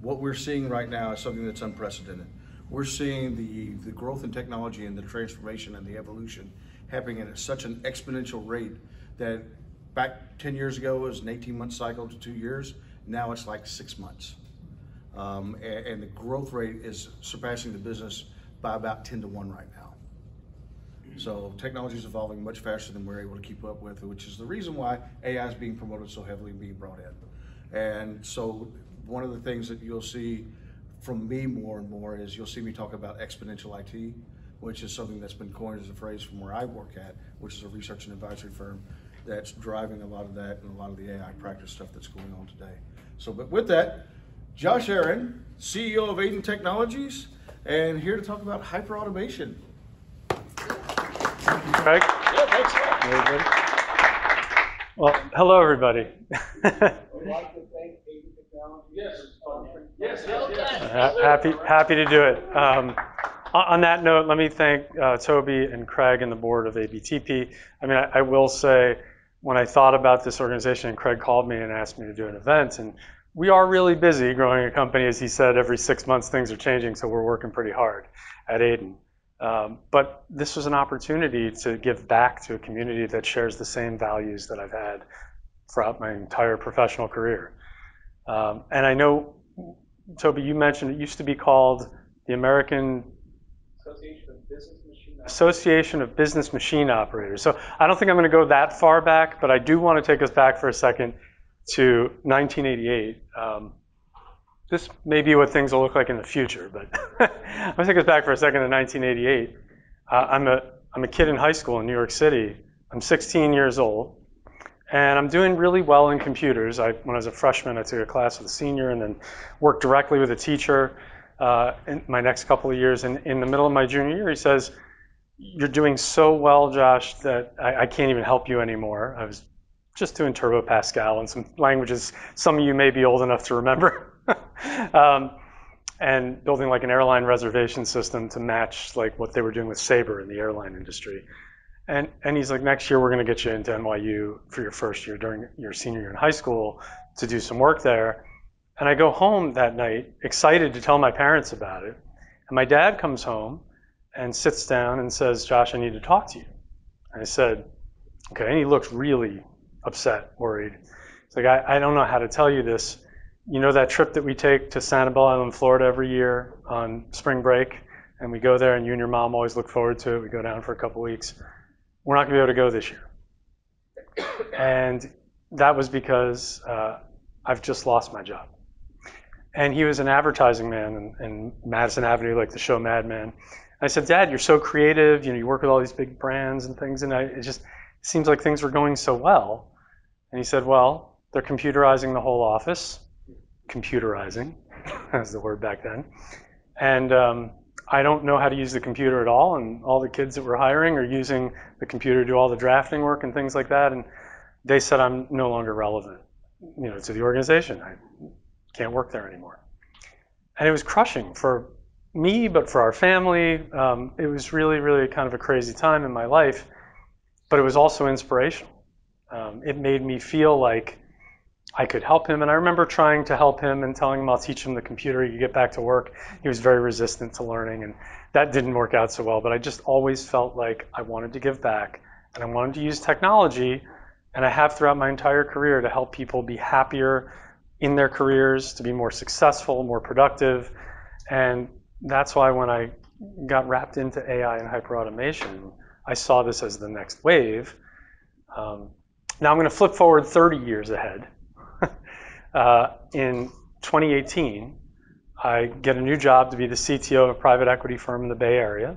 what we're seeing right now is something that's unprecedented. We're seeing the growth in technology and the transformation and the evolution happening at such an exponential rate that back 10 years ago was an 18-month cycle to 2 years. Now it's like 6 months. And the growth rate is surpassing the business by about 10-to-1 right now. So technology is evolving much faster than we're able to keep up with, which is the reason why AI is being promoted so heavily and being brought in. And so one of the things that you'll see from me more and more is you'll see me talk about exponential IT, which is something that's been coined as a phrase from where I work at, which is a research and advisory firm that's driving a lot of that and a lot of the AI practice stuff that's going on today. So, but with that, Josh Aaron, CEO of Aiden Technologies, and here to talk about hyperautomation. Thank you, Craig. Yeah, thanks. Hey, everybody. Well, hello, everybody. Happy to do it. On that note, let me thank Toby and Craig and the board of ABTP. I mean, I will say, when I thought about this organization, and Craig called me and asked me to do an event, and we are really busy growing a company. As he said, every 6 months things are changing, so we're working pretty hard at Aiden. But this was an opportunity to give back to a community that shares the same values that I've had throughout my entire professional career. And I know, Toby, you mentioned it used to be called the American Association of Business Machine Operators. So I don't think I'm going to go that far back, but I do want to take us back for a second to 1988. This may be what things will look like in the future, but I'm going to take us back for a second to 1988. I'm a kid in high school in New York City. I'm 16 years old, and I'm doing really well in computers. When I was a freshman, I took a class with a senior and then worked directly with a teacher in my next couple of years. And in the middle of my junior year, he says, "You're doing so well, Josh, that I can't even help you anymore." I was just doing Turbo Pascal and some languages some of you may be old enough to remember, and building like an airline reservation system to match like what they were doing with Sabre in the airline industry. And he's like, "Next year we're going to get you into NYU for your first year during your senior year in high school to do some work there." And I go home that night excited to tell my parents about it. And my dad comes home and sits down and says, "Josh, I need to talk to you." And I said, "Okay." And he looks really upset, worried. He's like, I don't know how to tell you this. You know that trip that we take to Sanibel Island, Florida every year on spring break? And we go there and you and your mom always look forward to it. We go down for a couple weeks. We're not going to be able to go this year." And that was because I've just lost my job. And he was an advertising man in Madison Avenue, like the show Mad Men. I said, "Dad, you're so creative. You know, you work with all these big brands and things, and it just seems like things were going so well." And he said, "Well, they're computerizing the whole office." Computerizing, that was the word back then. "And I don't know how to use the computer at all, and all the kids that we're hiring are using the computer to do all the drafting work and things like that, and they said I'm no longer relevant, you know, to the organization. I can't work there anymore." And it was crushing for me, but for our family. It was really, really kind of a crazy time in my life, but it was also inspirational. It made me feel like I could help him, and I remember trying to help him and telling him I'll teach him the computer, he could get back to work. He was very resistant to learning, and that didn't work out so well, but I just always felt like I wanted to give back, and I wanted to use technology, and I have throughout my entire career, to help people be happier in their careers, to be more successful, more productive. And that's why when I got wrapped into AI and hyperautomation, I saw this as the next wave. Now I'm going to flip forward 30 years ahead. In 2018, I get a new job to be the CTO of a private equity firm in the Bay Area.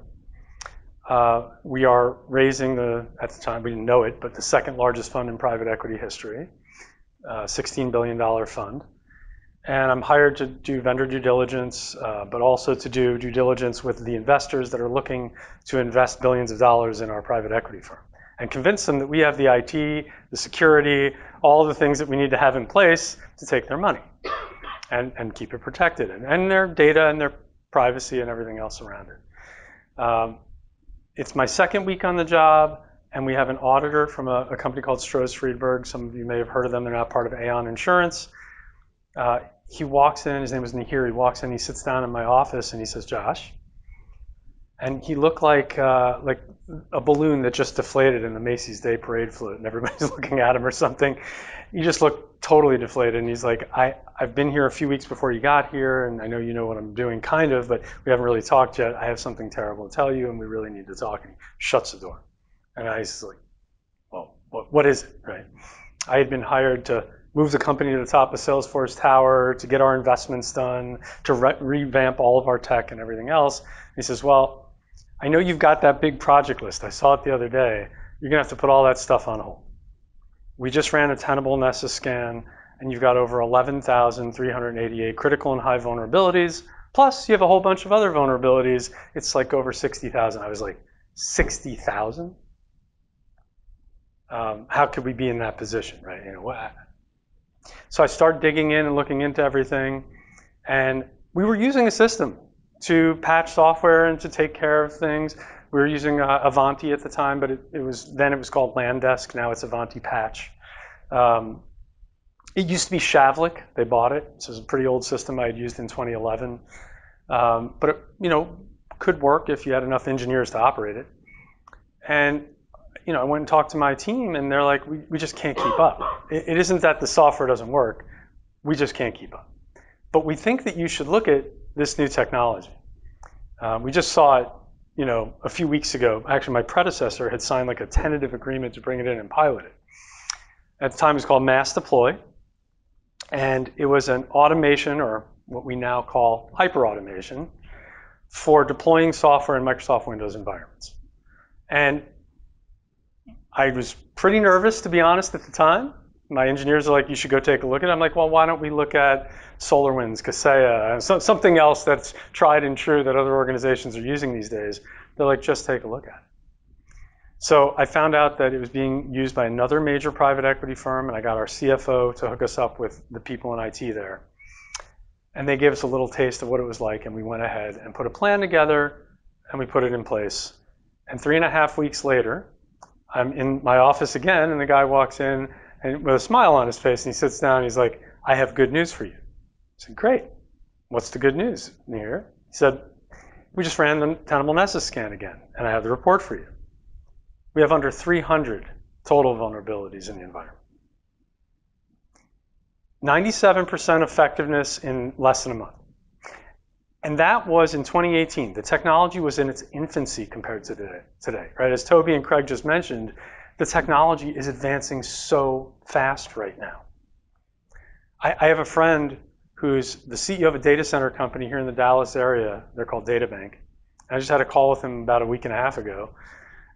We are raising at the time, we didn't know it, but the second largest fund in private equity history, $16 billion fund. And I'm hired to do vendor due diligence, but also to do due diligence with the investors that are looking to invest billions of dollars in our private equity firm, and convince them that we have the IT, the security, all the things that we need to have in place to take their money and keep it protected, and their data and their privacy and everything else around it. It's my second week on the job, and we have an auditor from a company called Stroz Friedberg. Some of you may have heard of them. They're not part of Aon Insurance. he walks in, his name was Nahir, he walks in, he sits down in my office and he says, Josh. And he looked like a balloon that just deflated in the Macy's Day Parade float and everybody's looking at him or something. He just looked totally deflated and he's like, I've been here a few weeks before you got here and I know you know what I'm doing kind of, but we haven't really talked yet. I have something terrible to tell you and we really need to talk. And he shuts the door. And I was like, well, what is it, right? I had been hired to move the company to the top of Salesforce Tower, to get our investments done, to revamp all of our tech and everything else. And he says, well, I know you've got that big project list. I saw it the other day. You're gonna have to put all that stuff on hold. We just ran a Tenable Nessus scan and you've got over 11,388 critical and high vulnerabilities. Plus you have a whole bunch of other vulnerabilities. It's like over 60,000. I was like, 60,000? How could we be in that position, right? You know what? So I started digging in and looking into everything. And we were using a system to patch software and to take care of things. We were using Ivanti at the time, but it was called Landesk. Now it's Ivanti Patch. It used to be Shavlik. They bought it. So it's a pretty old system I had used in 2011. But it, you know, could work if you had enough engineers to operate it. And you know, I went and talked to my team, and they're like, we just can't keep up. It isn't that the software doesn't work. We just can't keep up. But we think that you should look at this new technology. We just saw it, you know, a few weeks ago. Actually, my predecessor had signed like a tentative agreement to bring it in and pilot it. At the time, it was called Mass Deploy, and it was an automation, or what we now call hyper-automation, for deploying software in Microsoft Windows environments. And I was pretty nervous, to be honest, at the time. My engineers are like, you should go take a look at it. I'm like, well, why don't we look at SolarWinds, Kaseya, something else that's tried and true that other organizations are using these days. They're like, just take a look at it. So I found out that it was being used by another major private equity firm, and I got our CFO to hook us up with the people in IT there. And they gave us a little taste of what it was like, and we went ahead and put a plan together, and we put it in place. And 3.5 weeks later, I'm in my office again, and the guy walks in, and with a smile on his face, and he sits down and he's like, I have good news for you. I said, great. What's the good news, Nahir? He said, we just ran the Tenable Nessus scan again, and I have the report for you. We have under 300 total vulnerabilities in the environment. 97% effectiveness in less than a month. And that was in 2018. The technology was in its infancy compared to today, right? As Toby and Craig just mentioned, the technology is advancing so fast right now. I have a friend who's the CEO of a data center company here in the Dallas area. They're called DataBank. I just had a call with him about a week and a half ago.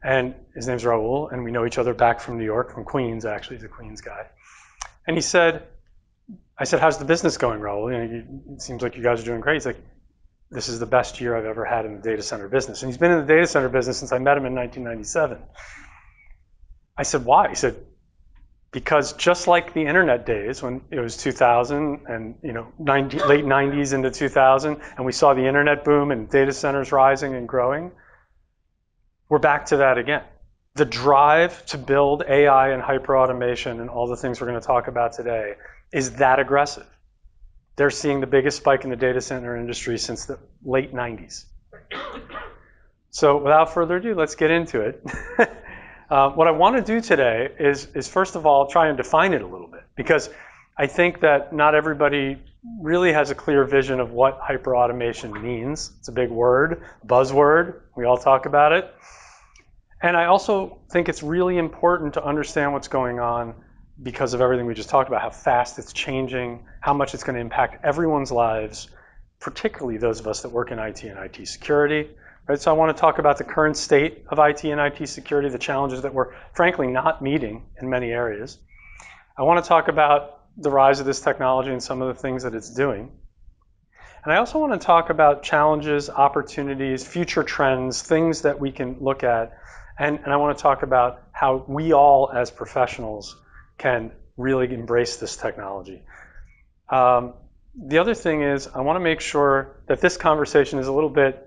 And his name's Raul, and we know each other back from New York, from Queens, actually. He's a Queens guy. And he said, I said, how's the business going, Raul? You know, it seems like you guys are doing great. He's like, this is the best year I've ever had in the data center business. And he's been in the data center business since I met him in 1997. I said, why? He said, because just like the internet days when it was 2000 and you know, late 90s into 2000, and we saw the internet boom and data centers rising and growing, we're back to that again. The drive to build AI and hyperautomation and all the things we're going to talk about today is that aggressive. They're seeing the biggest spike in the data center industry since the late 90s. So without further ado, let's get into it. What I want to do today is first of all, try and define it a little bit, because I think that not everybody really has a clear vision of what hyperautomation means. It's a big word, buzzword. We all talk about it. And I also think it's really important to understand what's going on because of everything we just talked about, how fast it's changing, how much it's going to impact everyone's lives, particularly those of us that work in IT and IT security. Right? So I want to talk about the current state of IT and IT security, the challenges that we're frankly not meeting in many areas. I want to talk about the rise of this technology and some of the things that it's doing. And I also want to talk about challenges, opportunities, future trends, things that we can look at. And I want to talk about how we all as professionals can really embrace this technology. The other thing is I want to make sure that this conversation is a little bit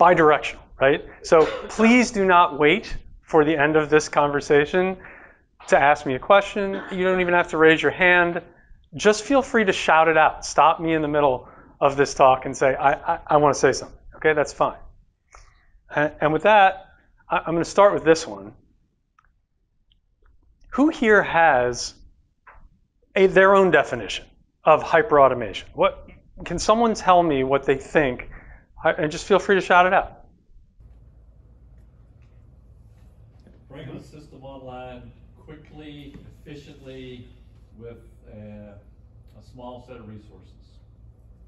bidirectional, right? So please do not wait for the end of this conversation to ask me a question. You don't even have to raise your hand. just feel free to shout it out. Stop me in the middle of this talk and say, I want to say something. Okay, that's fine. And with that, I'm going to start with this one. Who here has their own definition of hyperautomation? What can someone tell me what they think? And just feel free to shout it out. Bring the system online quickly, efficiently, with a small set of resources.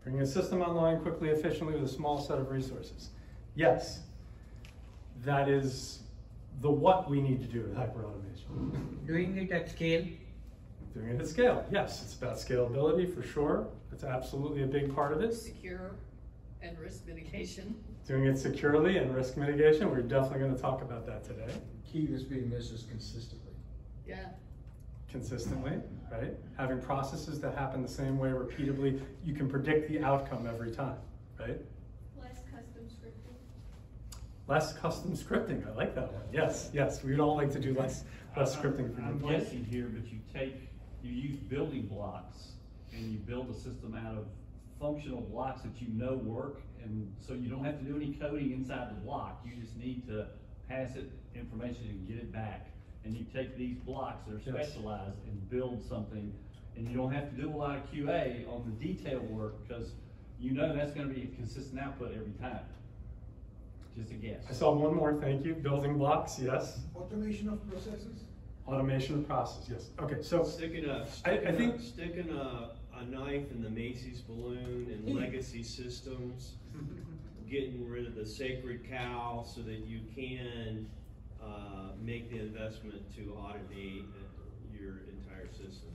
Bring a system online quickly, efficiently, with a small set of resources. Yes, that is the what we need to do with hyperautomation. Doing it at scale. Doing it at scale, yes. It's about scalability for sure. That's absolutely a big part of it. Secure and risk mitigation. Doing it securely and risk mitigation. We're definitely going to talk about that today. Key is being measured consistently. Yeah. Consistently, right? Having processes that happen the same way repeatably. You can predict the outcome every time, right? Less custom scripting. Less custom scripting. I like that one. Yes, yes. We'd all like to do less scripting. I'm guessing here, but you use building blocks and you build a system out of functional blocks that you know work, and so you don't have to do any coding inside the block. You just need to pass it information and get it back. And you take these blocks that are specialized and build something, and you don't have to do a lot of QA on the detail work because you know that's going to be a consistent output every time. Just a guess. I saw one more, thank you. Building blocks, yes. Automation of processes. Automation of processes, yes. Okay, so sticking a knife in the Macy's balloon and legacy systems, getting rid of the sacred cow so that you can make the investment to automate your entire system.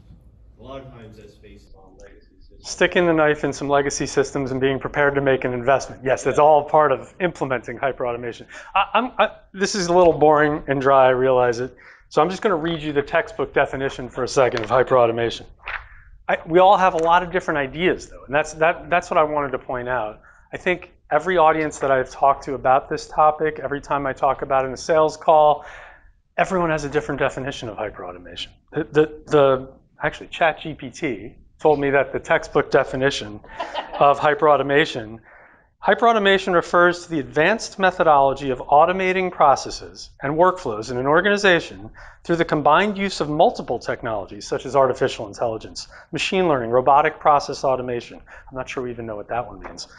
A lot of times that's based on legacy systems. Sticking the knife in some legacy systems and being prepared to make an investment. Yes, that's all part of implementing hyperautomation. This is a little boring and dry, I realize it. So I'm just going to read you the textbook definition for a second of hyperautomation. We all have a lot of different ideas, though, and that's what I wanted to point out. I think every audience that I've talked to about this topic, every time I talk about it in a sales call, everyone has a different definition of hyperautomation. Actually, ChatGPT told me that the textbook definition of hyperautomation, hyperautomation refers to the advanced methodology of automating processes and workflows in an organization through the combined use of multiple technologies such as artificial intelligence, machine learning, robotic process automation. I'm not sure we even know what that one means.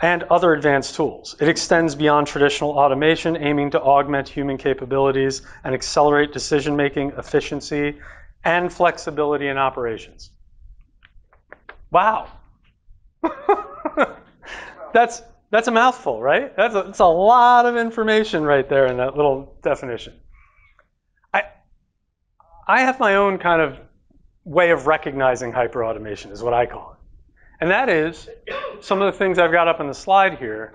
And other advanced tools. It extends beyond traditional automation, aiming to augment human capabilities and accelerate decision-making, efficiency, and flexibility in operations. Wow. That's a mouthful, right? That's a lot of information right there in that little definition. I have my own kind of way of recognizing hyperautomation is what I call it. And that is some of the things I've got up on the slide here.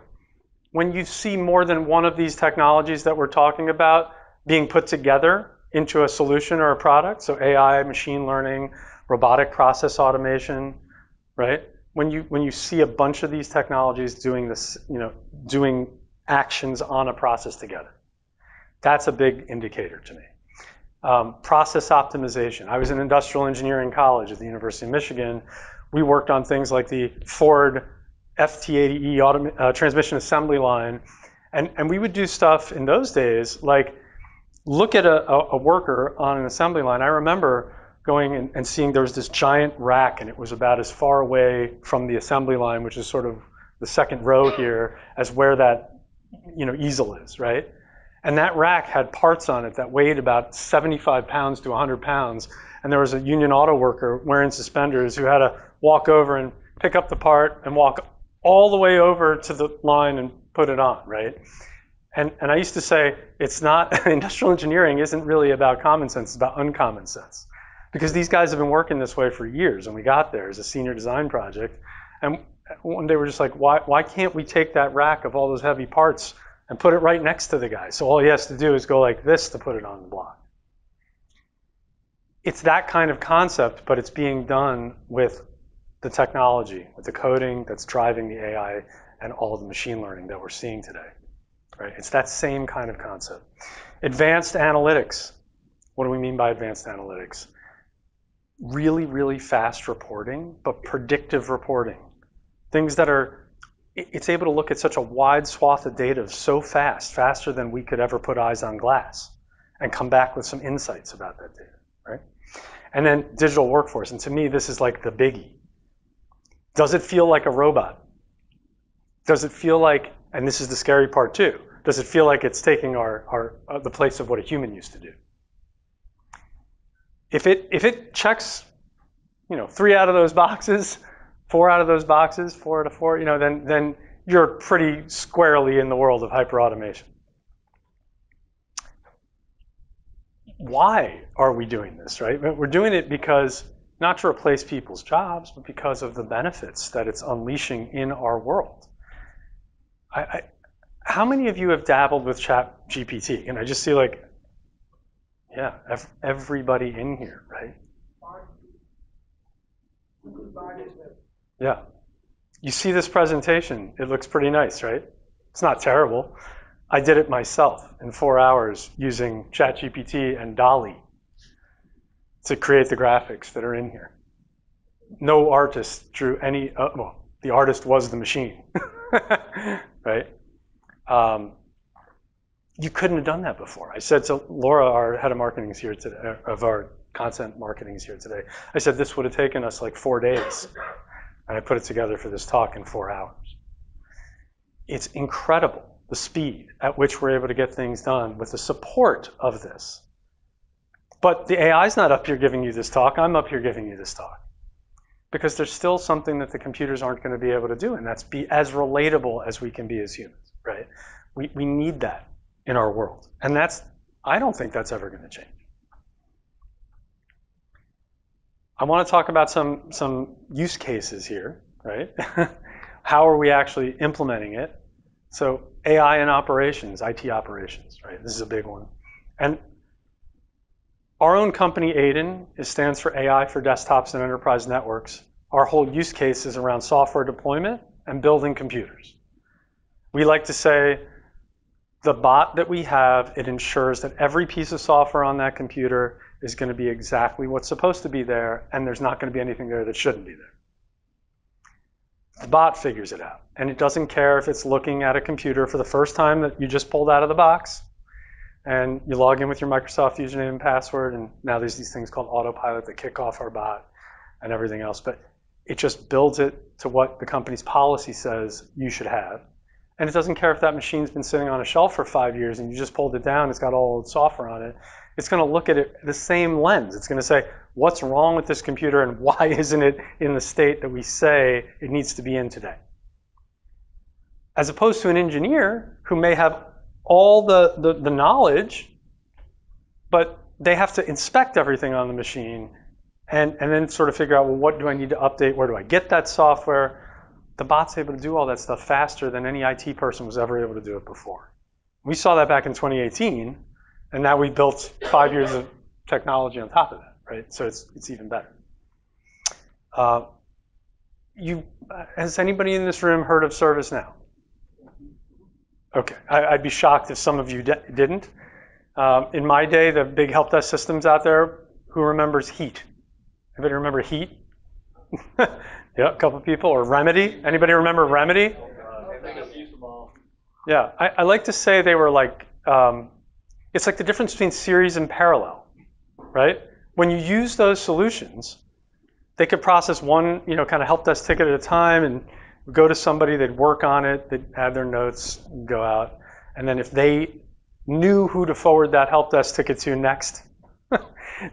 When you see more than one of these technologies that we're talking about being put together into a solution or a product, so AI, machine learning, robotic process automation, right? When you see a bunch of these technologies doing this, you know, doing actions on a process together, that's a big indicator to me. Process optimization. I was in industrial engineering college at the University of Michigan. We worked on things like the Ford FT80E transmission assembly line. And we would do stuff in those days, like look at a worker on an assembly line. I remember going and seeing there was this giant rack, and it was about as far away from the assembly line, which is sort of the second row here, as where that, you know, easel is, right? And that rack had parts on it that weighed about 75 pounds to 100 pounds. And there was a union auto worker wearing suspenders who had to walk over and pick up the part and walk all the way over to the line and put it on, right? And I used to say, it's not, industrial engineering isn't really about common sense, it's about uncommon sense. Because these guys have been working this way for years, and we got there as a senior design project. And one day we're just like, why can't we take that rack of all those heavy parts and put it right next to the guy? So all he has to do is go like this to put it on the block. It's that kind of concept, but it's being done with the technology, with the coding that's driving the AI and all the machine learning that we're seeing today, right? It's that same kind of concept. Advanced analytics. What do we mean by advanced analytics? really, really fast reporting, but predictive reporting. Things that are, it's able to look at such a wide swath of data so fast, faster than we could ever put eyes on glass, and come back with some insights about that data, right? And then digital workforce, and to me, this is like the biggie. Does it feel like a robot? Does it feel like, and this is the scary part too, does it feel like it's taking the place of what a human used to do? If it checks, 3 out of those boxes, 4 out of those boxes, 4 out of 4, then you're pretty squarely in the world of hyperautomation. Why are we doing this, right? We're doing it because, not to replace people's jobs, but because of the benefits that it's unleashing in our world. How many of you have dabbled with ChatGPT? And I just see like, yeah, everybody in here, right? Yeah. You see this presentation, it looks pretty nice, right? It's not terrible. I did it myself in 4 hours using ChatGPT and DALL-E to create the graphics that are in here. No artist drew any, well, the artist was the machine, right? You couldn't have done that before. I said to Laura, our head of marketing is here today, of our content marketing is here today. I said this would have taken us like 4 days, and I put it together for this talk in 4 hours. It's incredible the speed at which we're able to get things done with the support of this. But the AI's not up here giving you this talk. I'm up here giving you this talk because there's still something that the computers aren't going to be able to do, and that's be as relatable as we can be as humans, right? We need that in our world, and that's, I don't think that's ever going to change. I want to talk about some use cases here, right? How are we actually implementing it? So AI in operations, IT operations, right? This is a big one. And our own company, Aiden, it stands for AI for Desktops and Enterprise Networks. Our whole use case is around software deployment and building computers. We like to say, the bot that we have, it ensures that every piece of software on that computer is going to be exactly what's supposed to be there, and there's not going to be anything there that shouldn't be there. The bot figures it out, and it doesn't care if it's looking at a computer for the first time that you just pulled out of the box, and you log in with your Microsoft username and password, and now there's these things called autopilot that kick off our bot and everything else, but it just builds it to what the company's policy says you should have. And it doesn't care if that machine's been sitting on a shelf for 5 years and you just pulled it down, it's got all the software on it. It's going to look at it the same lens. It's going to say, what's wrong with this computer and why isn't it in the state that we say it needs to be in today? As opposed to an engineer who may have all the knowledge, but they have to inspect everything on the machine and then sort of figure out, well, what do I need to update? Where do I get that software? The bot's able to do all that stuff faster than any IT person was ever able to do it before. We saw that back in 2018, and now we've built 5 years of technology on top of that, right? So it's even better. Has anybody in this room heard of ServiceNow? Okay, I'd be shocked if some of you didn't. In my day, the big help desk systems out there, who remembers HEAT? Anybody remember HEAT? Yeah, a couple of people, or Remedy. Anybody remember Remedy? Yeah, I like to say they were like, it's like the difference between series and parallel, right? When you use those solutions, they could process one, kind of help desk ticket at a time and go to somebody, they'd work on it, they'd add their notes, go out. And then if they knew who to forward that help desk ticket to next,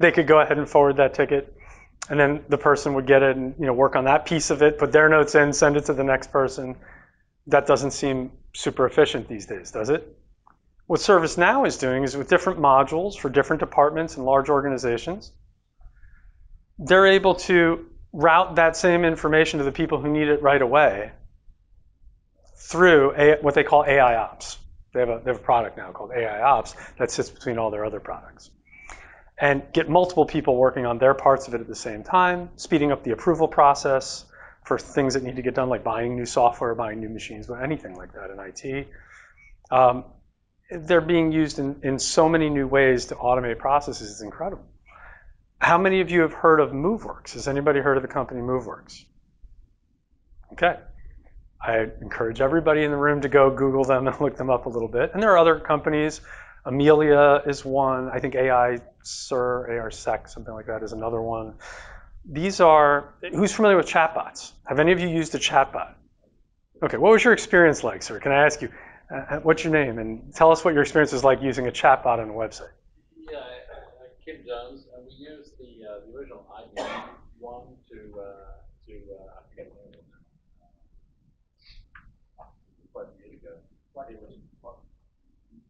they could go ahead and forward that ticket. And then the person would get it and work on that piece of it, put their notes in, send it to the next person. That doesn't seem super efficient these days, does it? What ServiceNow is doing is with different modules for different departments and large organizations, they're able to route that same information to the people who need it right away through what they call AIOps. They have a product now called AIOps that sits between all their other products, and get multiple people working on their parts of it at the same time, speeding up the approval process for things that need to get done, like buying new software, buying new machines, or anything like that in IT. They're being used in so many new ways to automate processes, it's incredible. How many of you have heard of Moveworks? Has anybody heard of the company Moveworks? Okay. I encourage everybody in the room to go Google them and look them up a little bit. And there are other companies. Amelia is one. I think AISec, something like that, is another one. These are, who's familiar with chatbots? Have any of you used a chatbot? Okay, what was your experience like, sir? Can I ask you, what's your name? And tell us what your experience was like using a chatbot on a website. Yeah, I'm Kim Jones, and we used the original IBM one to I forget what it was.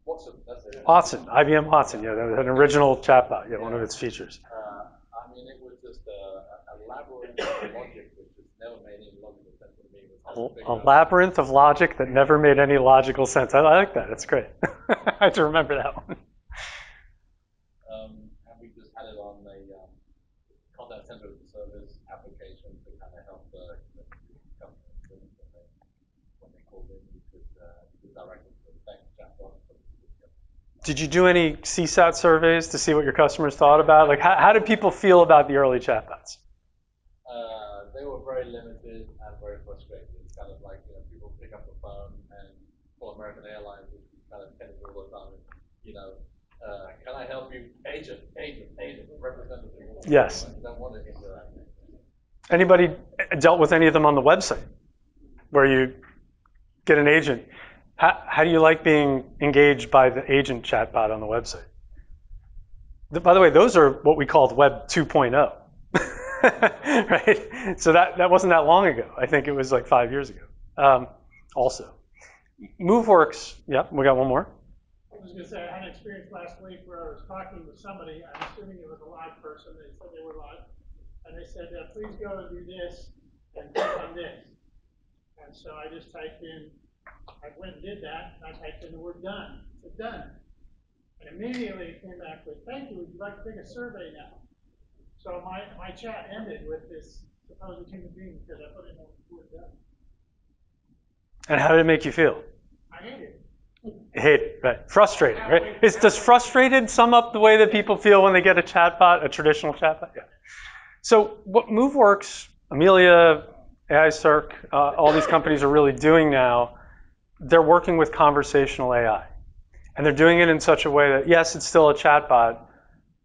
Watson, that's it. Watson, IBM Watson, yeah, an original chatbot, yeah, one of its features. I mean, it was just a labyrinth of logic which never made any logical sense to me. A labyrinth of logic that never made any logical sense. I like that, that's great. I have to remember that one. And we just had it on the contact center service application to kind of help the company when they called in, you could direct them to the thank chatbot. Did you do any CSAT surveys to see what your customers thought about? Like, how did people feel about the early chatbots? They were very limited and very frustrated. It's kind of like, you know, people pick up the phone and call American Airlines, which is kind of tends all the time. You know, can I help you? Agent, representative. Yes. I don't want to interact. Anybody dealt with any of them on the website, where you get an agent? How do you like being engaged by the agent chatbot on the website? By the way, those are what we called Web 2.0, right? So that wasn't that long ago. I think it was like 5 years ago. Also, Moveworks, yeah, we got one more. I was going to say, I had an experience last week where I was talking with somebody, I'm assuming it was a live person, they said they were live, and they said, please go and do this and click on this. And so I just typed in, I went and did that, and I typed in the word done. I said, done. And immediately it came back with, thank you, would you like to take a survey now? So my chat ended with this supposed human being because I put in the word done. And how did it make you feel? I hated it. Hated, right? Frustrated, right? Does frustrated sum up the way that people feel when they get a chatbot, a traditional chatbot? Yeah. So what Moveworks, Amelia, AICirc, all these companies are really doing now, they're working with conversational AI. And they're doing it in such a way that, yes, it's still a chatbot,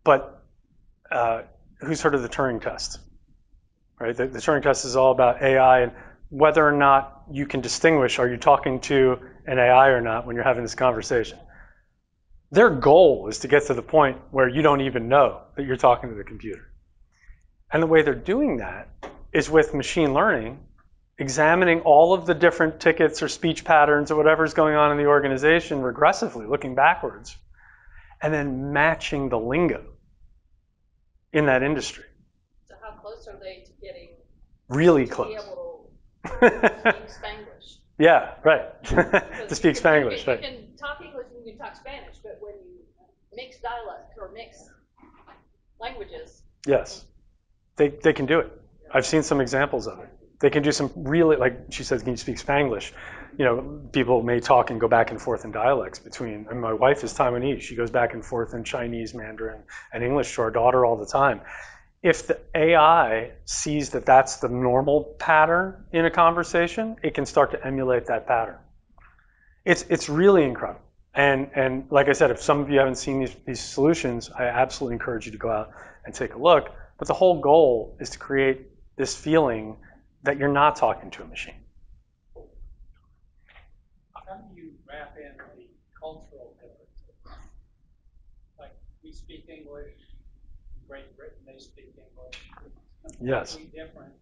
but who's heard of the Turing test? Right? The Turing test is all about AI and whether or not you can distinguish, are you talking to an AI or not when you're having this conversation? Their goal is to get to the point where you don't even know that you're talking to the computer. And the way they're doing that is with machine learning, examining all of the different tickets or speech patterns or whatever's going on in the organization regressively, looking backwards, and then matching the lingo in that industry. So how close are they to getting really to close? Be able to speak Spanglish. Yeah, right. To speak Spanglish, right. You can talk English and you can talk Spanish, but when you mix dialect or mix languages. Yes, they can do it. I've seen some examples of it. They can do some really, like she says, can you speak Spanglish? You know, people may talk and go back and forth in dialects between, and my wife is Taiwanese. She goes back and forth in Chinese, Mandarin, and English to our daughter all the time. If the AI sees that that's the normal pattern in a conversation, it can start to emulate that pattern. It's really incredible. And like I said, if some of you haven't seen these solutions, I absolutely encourage you to go out and take a look. But the whole goal is to create this feeling that you're not talking to a machine. How do you wrap in the cultural differences? Like, we speak English, Great Britain, they speak English. It's completely different.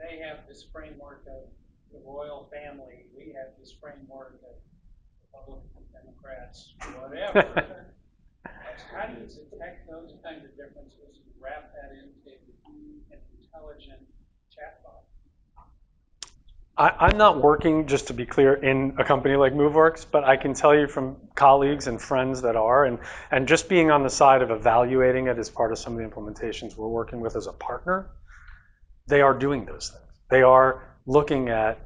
They have this framework of the royal family. We have this framework of Republicans, Democrats, whatever. How do you detect those kinds of differences and wrap that into an intelligent chatbot? I'm not working, just to be clear, in a company like Moveworks, but I can tell you from colleagues and friends that are, and just being on the side of evaluating it as part of some of the implementations we're working with as a partner, they are doing those things. They are looking at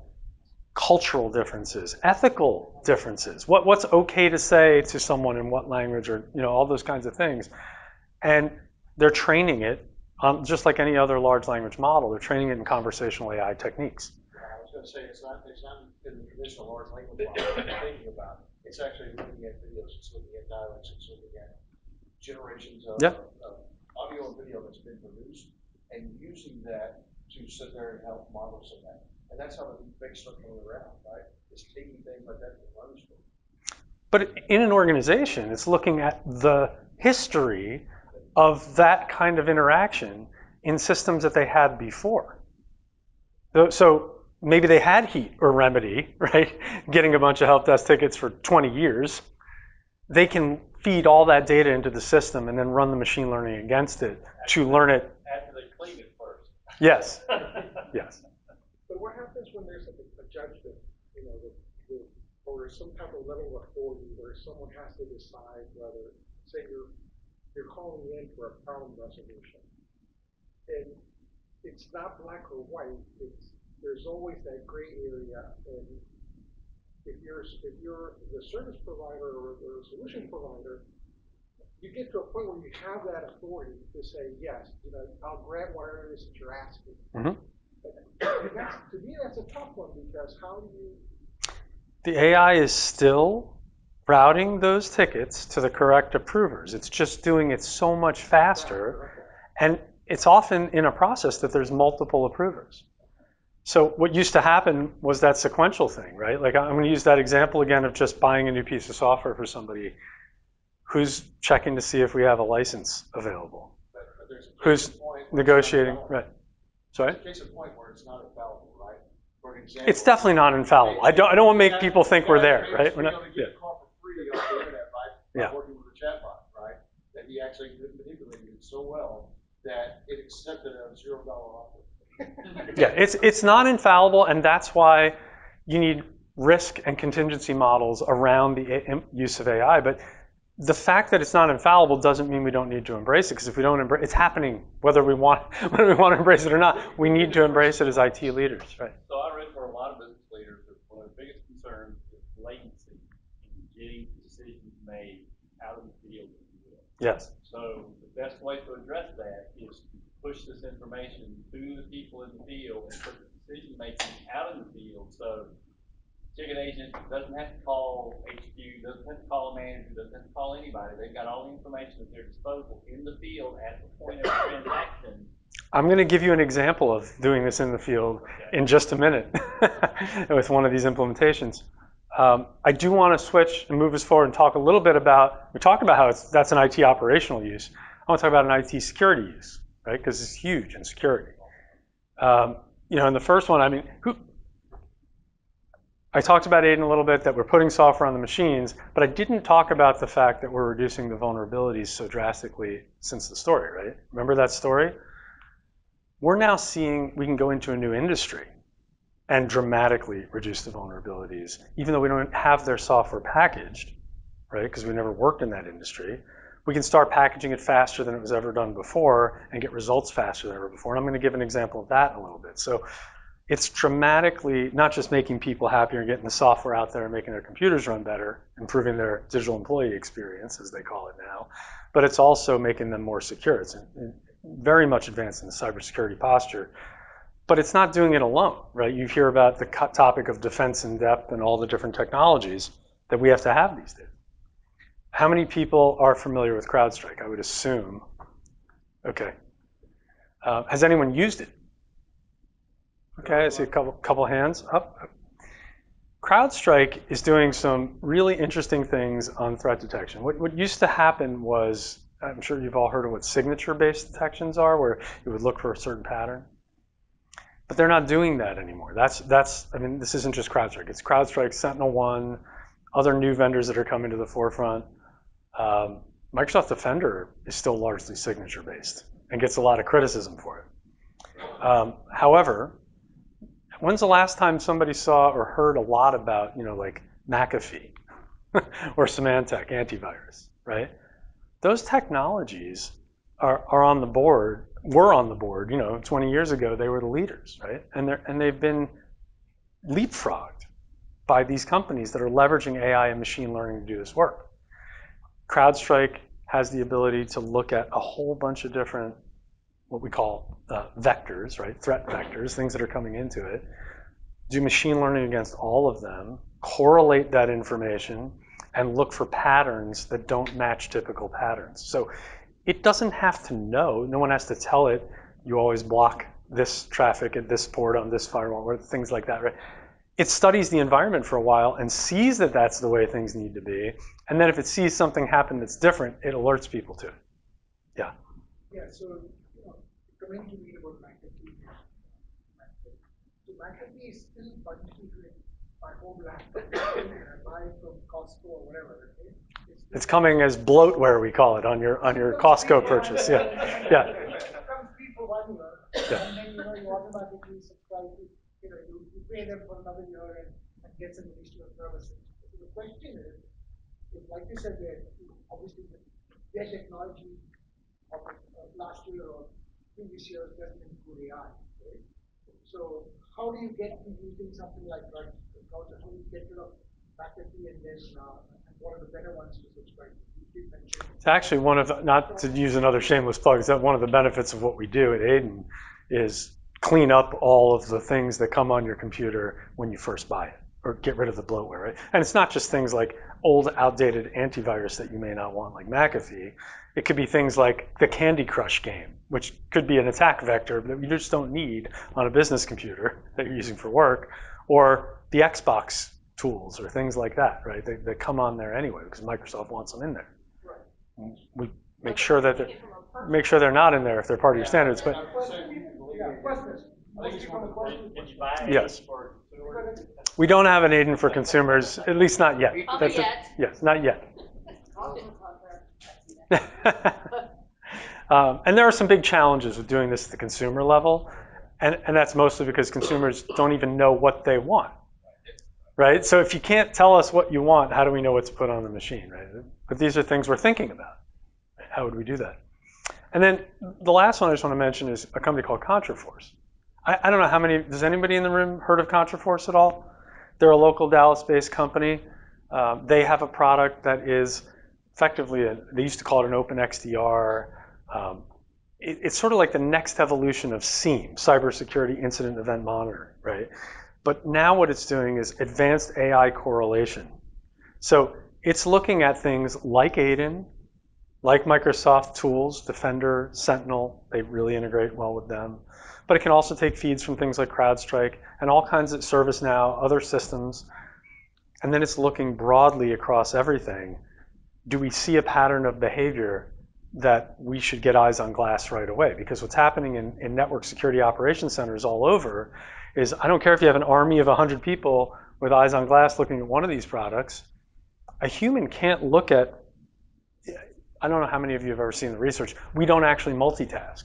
cultural differences, ethical differences, what's okay to say to someone in what language, or you know, all those kinds of things. And they're training it, just like any other large language model, they're training it in conversational AI techniques. I was going to say, it's not in the traditional large language model that you're thinking about. It's actually looking at videos, it's looking at dialects, it's looking at generations of, of audio and video that's been produced, and using that to sit there and help model some of that. And that's how the big stuff coming around, right? It's taking things like that and learning from. But in an organization, it's looking at the history of that kind of interaction in systems that they had before. So maybe they had HEAT or Remedy, right? Getting a bunch of help desk tickets for 20 years. They can feed all that data into the system and then run the machine learning against it to learn it. After they clean it first. Yes, yes. But what happens when there's a judgment, you know, or some type of level of authority where someone has to decide whether, say you're calling in for a problem resolution, and it's not black or white. There's always that gray area, and if you're the service provider or the solution provider, you get to a point where you have that authority to say yes, you know, I'll grant whatever it is that you're asking. Mm-hmm. But to me, that's a tough one because how do you? The AI is still routing those tickets to the correct approvers. It's just doing it so much faster, and it's often in a process that there's multiple approvers. So what used to happen was that sequential thing, right? Like I'm going to use that example again of just buying a new piece of software for somebody who's checking to see if we have a license available, who's negotiating, right? Sorry? There's a case in point where it's not available. Example, it's definitely not infallible. I don't want to make people think we're there, right? We're not. Yeah. Yeah. Working with a chatbot, right? That he actually manipulated it so well that it accepted a $0 offer. Yeah, it's not infallible, and that's why you need risk and contingency models around the use of AI. But the fact that it's not infallible doesn't mean we don't need to embrace it, because if we don't embrace it, it's happening whether we want to embrace it or not. We need to embrace it as IT leaders, right? So I read for a lot of business leaders that one of the biggest concerns is latency in getting decisions made out of the field, if you will. Yes. So the best way to address that is to push this information to the people in the field and put the decision making out in the field. So ticket agent doesn't have to call HQ, doesn't have to call a manager, doesn't have to call anybody. They've got all the information at their disposal in the field at the point of transaction. I'm going to give you an example of doing this in the field in just a minute with one of these implementations. I do want to switch and move us forward and talk a little bit about, we talked about how that's an IT operational use. I want to talk about an IT security use, right? Because it's huge in security. You know, in the first one, I mean, I talked about, Aiden, a little bit that we're putting software on the machines, but I didn't talk about the fact that we're reducing the vulnerabilities so drastically since the story, right? Remember that story? We're now seeing we can go into a new industry and dramatically reduce the vulnerabilities, even though we don't have their software packaged, right? Because we never worked in that industry. We can start packaging it faster than it was ever done before and get results faster than ever before. And I'm going to give an example of that in a little bit. So it's dramatically not just making people happier and getting the software out there and making their computers run better, improving their digital employee experience, as they call it now, but it's also making them more secure. It's very much advanced in the cybersecurity posture, but it's not doing it alone, right? You hear about the topic of defense in depth and all the different technologies that we have to have these days. How many people are familiar with CrowdStrike? I would assume. Okay. Has anyone used it? Okay, I see a couple hands up. CrowdStrike is doing some really interesting things on threat detection. What used to happen was, I'm sure you've all heard of what signature-based detections are, where you would look for a certain pattern. But they're not doing that anymore. I mean, this isn't just CrowdStrike. It's CrowdStrike, Sentinel One, other new vendors that are coming to the forefront. Microsoft Defender is still largely signature-based and gets a lot of criticism for it. However, when's the last time somebody saw or heard a lot about, you know, like McAfee or Symantec antivirus, right? Those technologies are on the board, were on the board, you know, 20 years ago, they were the leaders, right? And they've been leapfrogged by these companies that are leveraging AI and machine learning to do this work. CrowdStrike has the ability to look at a whole bunch of different, what we call vectors, right? Threat vectors, things that are coming into it, do machine learning against all of them, correlate that information, and look for patterns that don't match typical patterns. So it doesn't have to know. No one has to tell it, you always block this traffic at this port on this firewall, or things like that, right? It studies the environment for a while and sees that that's the way things need to be. And then if it sees something happen that's different, it alerts people to it. Yeah? Yeah, so coming to read about McAfee. So McAfee is still bundled with my home laptop and buy from Costco or whatever. Okay? It's coming as bloatware, we call it, on your Costco purchase. Yeah, yeah. It comes free for 1 year, and then you automatically subscribe to, you pay them for another year and get some additional services. So the question is, like you said, obviously their technology of last year or previous years doesn't include AI. Right? So how do you get to using something like that? How do you get rid of faculty and then what are the better ones to subscribe to? It's actually one of, not to use another shameless plug, is that one of the benefits of what we do at Aiden is clean up all of the things that come on your computer when you first buy it, or get rid of the bloatware, right? And it's not just things like old, outdated antivirus that you may not want, like McAfee. It could be things like the Candy Crush game, which could be an attack vector that you just don't need on a business computer that you're using for work, or the Xbox tools, or things like that, right? They come on there anyway because Microsoft wants them in there. Right. We make sure that they're not in there if they're part of your standards, but. Yes. We don't have an Aiden for consumers, at least not yet. That's yet. Yes, not yet. And there are some big challenges with doing this at the consumer level, and that's mostly because consumers don't even know what they want, right? So if you can't tell us what you want, how do we know what to put on the machine, right? But these are things we're thinking about. How would we do that? And then the last one I just want to mention is a company called ContraForce. I don't know how many, does anybody in the room heard of ContraForce at all? They're a local Dallas-based company. They have a product that is effectively, they used to call it an open XDR. It's sort of like the next evolution of SIEM, Cybersecurity Incident Event Monitoring, right? But now what it's doing is advanced AI correlation. So it's looking at things like Aiden, like Microsoft tools, Defender, Sentinel, they really integrate well with them. But it can also take feeds from things like CrowdStrike and all kinds of ServiceNow, other systems. And then it's looking broadly across everything. Do we see a pattern of behavior that we should get eyes on glass right away? Because what's happening in network security operations centers all over is, I don't care if you have an army of 100 people with eyes on glass looking at one of these products, a human can't look at, I don't know how many of you have ever seen the research. We don't actually multitask.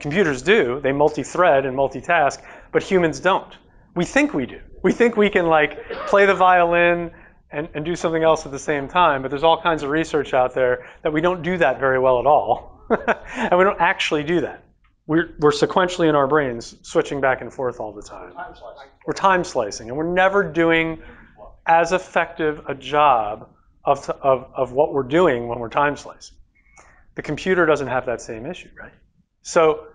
Computers do. They multi-thread and multitask, but humans don't. We think we do. We think we can play the violin and do something else at the same time, but there's all kinds of research out there that we don't do that very well at all. And we don't actually do that. We're sequentially in our brains switching back and forth all the time. We're time slicing, and we're never doing as effective a job of what we're doing when we're time slicing. The computer doesn't have that same issue, right? So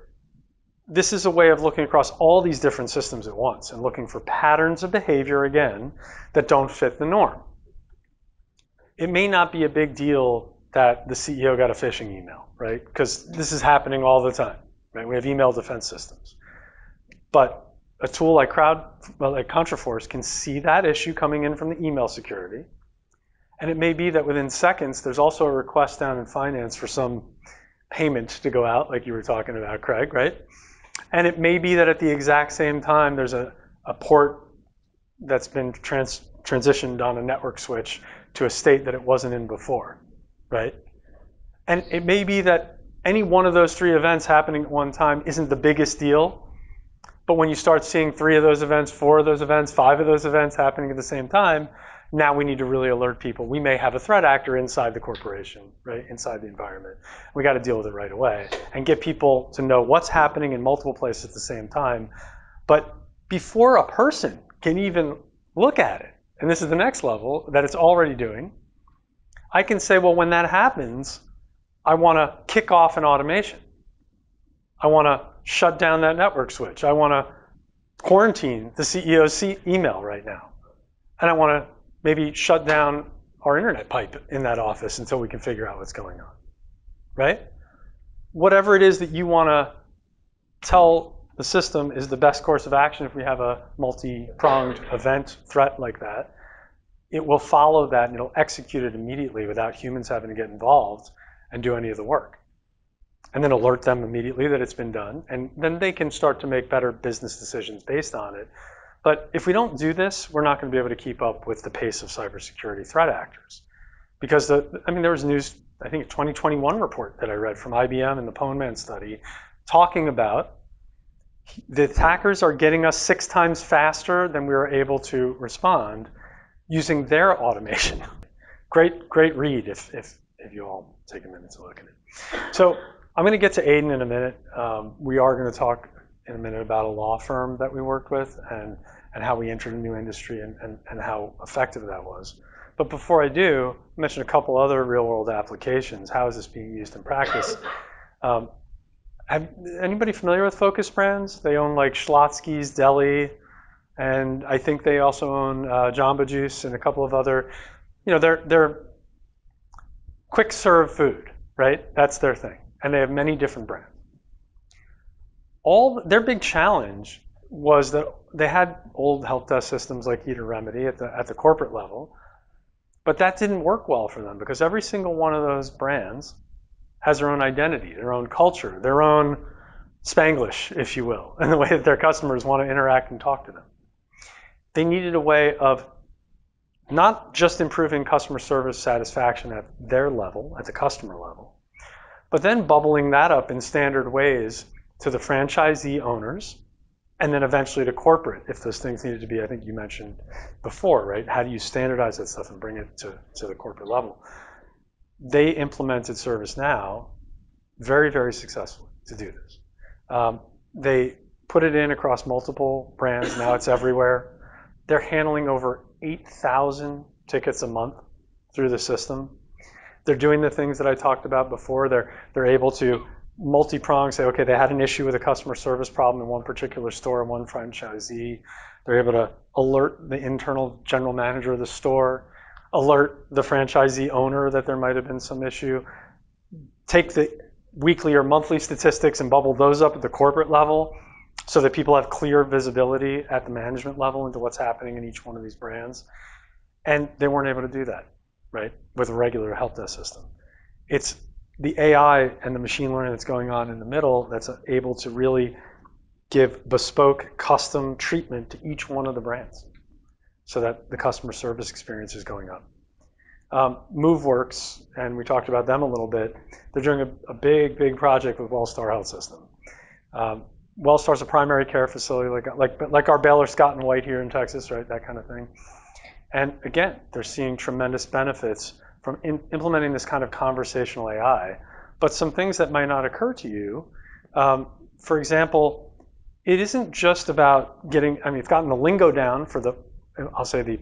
this is a way of looking across all these different systems at once and looking for patterns of behavior, again, that don't fit the norm. It may not be a big deal that the CEO got a phishing email, right? Because this is happening all the time, right? We have email defense systems. But a tool like ContraForce can see that issue coming in from the email security. And it may be that within seconds, there's also a request down in finance for some payment to go out, like you were talking about, Craig, right? And it may be that at the exact same time, there's a port that's been transitioned on a network switch to a state that it wasn't in before, right? And it may be that any one of those three events happening at one time isn't the biggest deal, but when you start seeing 3 of those events, 4 of those events, 5 of those events happening at the same time, now we need to really alert people. We may have a threat actor inside the corporation, right? Inside the environment. We got to deal with it right away and get people to know what's happening in multiple places at the same time. But before a person can even look at it, and this is the next level that it's already doing, I can say, well, when that happens, I want to kick off an automation. I want to shut down that network switch. I want to quarantine the CEO's email right now. And I want to maybe shut down our internet pipe in that office until we can figure out what's going on, right? Whatever it is that you want to tell the system is the best course of action if we have a multi-pronged event threat like that, it will follow that and it'll execute it immediately without humans having to get involved and do any of the work. And then alert them immediately that it's been done. And then they can start to make better business decisions based on it. But if we don't do this, we're not going to be able to keep up with the pace of cybersecurity threat actors. Because, there was news, I think a 2021 report that I read from IBM and the Poneman study talking about the attackers are getting us 6 times faster than we were able to respond using their automation. Great read if you all take a minute to look at it. So I'm going to get to Aiden in a minute. We are going to talk in a minute about a law firm that we worked with and how we entered a new industry and how effective that was. But before I do, I mentioned a couple other real-world applications. How is this being used in practice? Anybody familiar with Focus Brands? They own like Schlotzsky's Deli, and I think they also own Jamba Juice and a couple of other, they're quick serve food, right? That's their thing. And they have many different brands. Their big challenge was that they had old help desk systems like HEAT or Remedy at the corporate level, but that didn't work well for them because every single one of those brands has their own identity, their own culture, their own Spanglish, if you will, and the way that their customers want to interact and talk to them. They needed a way of not just improving customer service satisfaction at their level, at the customer level, but then bubbling that up in standard ways to the franchisee owners, and then eventually to corporate, if those things needed to be, I think you mentioned before, right? How do you standardize that stuff and bring it to the corporate level? They implemented ServiceNow very, very successfully to do this. They put it in across multiple brands. Now it's everywhere. They're handling over 8,000 tickets a month through the system. They're doing the things that I talked about before. They're able to multi-prong, say, okay, they had an issue with a customer service problem in one particular store and one franchisee. They're able to alert the internal general manager of the store, alert the franchisee owner that there might have been some issue, take the weekly or monthly statistics and bubble those up at the corporate level so that people have clear visibility at the management level into what's happening in each one of these brands. And they weren't able to do that, right, with a regular help desk system. It's the AI and the machine learning that's going on in the middle that's able to really give bespoke custom treatment to each one of the brands so that the customer service experience is going up. Moveworks, and we talked about them a little bit, they're doing a big project with Wellstar Health System. Wellstar's a primary care facility like our Baylor Scott & White here in Texas, right, that kind of thing. And again, they're seeing tremendous benefits from implementing this kind of conversational AI, but some things that might not occur to you. For example, it isn't just about it's gotten the lingo down for the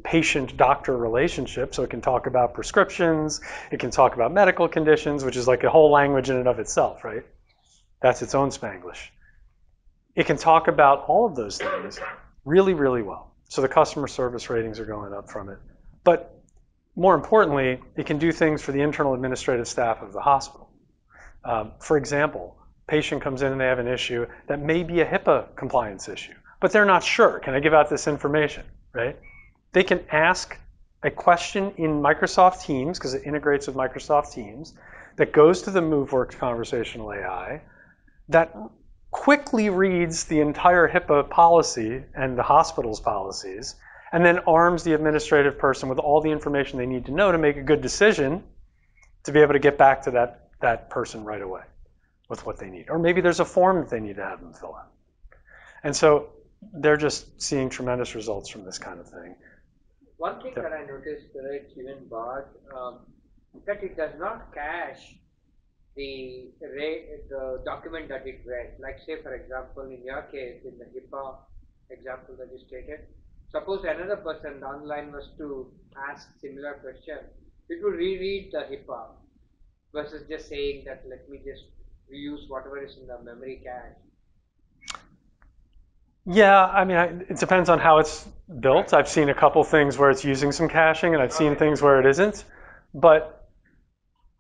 patient-doctor relationship, so it can talk about prescriptions, it can talk about medical conditions, which is like a whole language in and of itself, right? That's its own Spanglish. It can talk about all of those things really, really well. So the customer service ratings are going up from it. But more importantly, it can do things for the internal administrative staff of the hospital. For example, patient comes in and they have an issue that may be a HIPAA compliance issue, but they're not sure. Can I give out this information, right? They can ask a question in Microsoft Teams, because it integrates with Microsoft Teams, that goes to the Moveworks conversational AI that quickly reads the entire HIPAA policy and the hospital's policies, and then arms the administrative person with all the information they need to know to make a good decision to be able to get back to that person right away with what they need. Or maybe there's a form that they need to have them fill out. And so they're just seeing tremendous results from this kind of thing. One thing that I noticed, right, even Bart, that it does not cache the document that it read. Like say, for example, in your case, in the HIPAA example that you stated, suppose another person online was to ask similar question, it will reread the HIPAA versus just saying that let me just reuse whatever is in the memory cache. Yeah, I mean, it depends on how it's built. I've seen a couple things where it's using some caching, and I've seen things where it isn't, but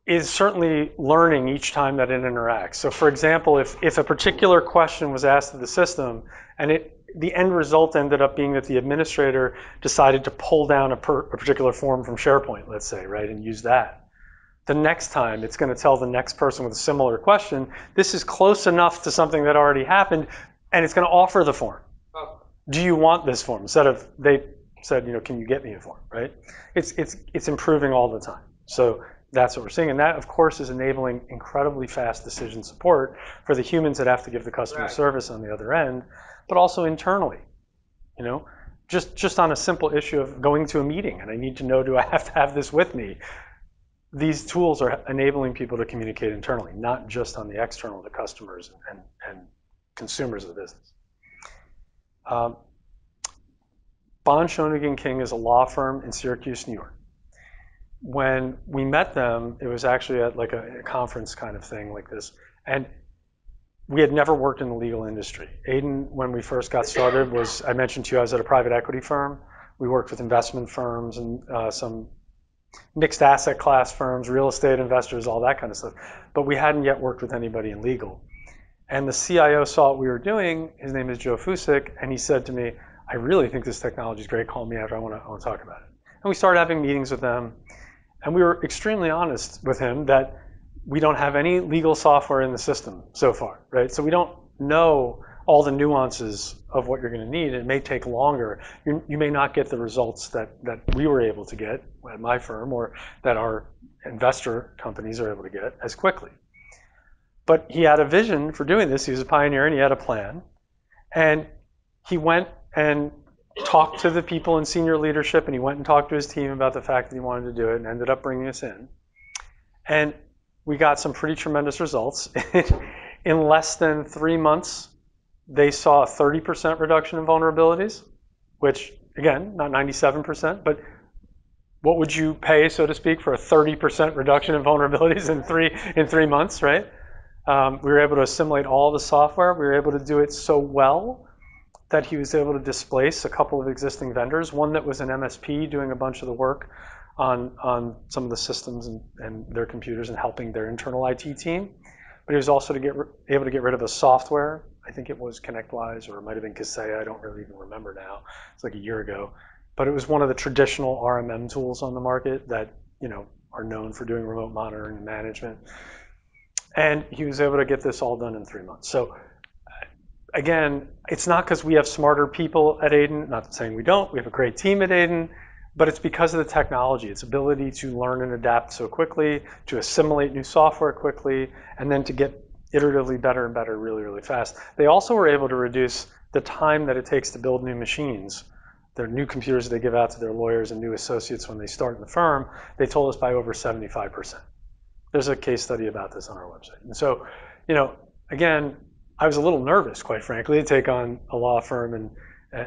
is certainly learning each time that it interacts. So for example, if a particular question was asked of the system, and the end result ended up being that the administrator decided to pull down a particular form from SharePoint, let's say, right, and use that. The next time, it's going to tell the next person with a similar question, this is close enough to something that already happened, and it's going to offer the form. Do you want this form? Instead of, they said, you know, can you get me a form, right? It's improving all the time. So that's what we're seeing. And that, of course, is enabling incredibly fast decision support for the humans that have to give the customer service on the other end, but also internally, you know? Just on a simple issue of going to a meeting, and I need to know, do I have to have this with me? These tools are enabling people to communicate internally, not just on the external to customers and consumers of the business. Bond Schoenigan King is a law firm in Syracuse, New York. When we met them, it was actually at like a conference kind of thing like this, and we had never worked in the legal industry. Aiden, when we first got started, I mentioned to you, I was at a private equity firm. We worked with investment firms and some mixed asset class firms, real estate investors, all that kind of stuff. But we hadn't yet worked with anybody in legal. And the CIO saw what we were doing. His name is Joe Fusick. And he said to me, I really think this technology is great. Call me after. I want to talk about it. And we started having meetings with them. And we were extremely honest with him that we don't have any legal software in the system so far, right? So we don't know all the nuances of what you're going to need. It may take longer. You may not get the results that we were able to get at my firm or that our investor companies are able to get as quickly. But he had a vision for doing this. He was a pioneer and he had a plan. And he went and talked to the people in senior leadership and he went and talked to his team about the fact that he wanted to do it and ended up bringing us in. And we got some pretty tremendous results. In less than 3 months, they saw a 30% reduction in vulnerabilities, which again, not 97%, but what would you pay, so to speak, for a 30% reduction in vulnerabilities in three months, right? We were able to assimilate all the software. We were able to do it so well that he was able to displace a couple of existing vendors, one that was an MSP doing a bunch of the work on some of the systems and their computers and helping their internal IT team. But he was also able to get rid of a software. I think it was ConnectWise, or it might have been Kaseya. I don't really even remember now. It's like a year ago. But it was one of the traditional RMM tools on the market that, you know, are known for doing remote monitoring and management. And he was able to get this all done in 3 months. So again, it's not because we have smarter people at Aiden. Not saying we don't. We have a great team at Aiden. But it's because of the technology, its ability to learn and adapt so quickly, to assimilate new software quickly, and then to get iteratively better and better really, really fast. They also were able to reduce the time that it takes to build new machines. Their new computers they give out to their lawyers and new associates when they start in the firm, they told us by over 75%. There's a case study about this on our website. And so, you know, again, I was a little nervous, quite frankly, to take on a law firm, and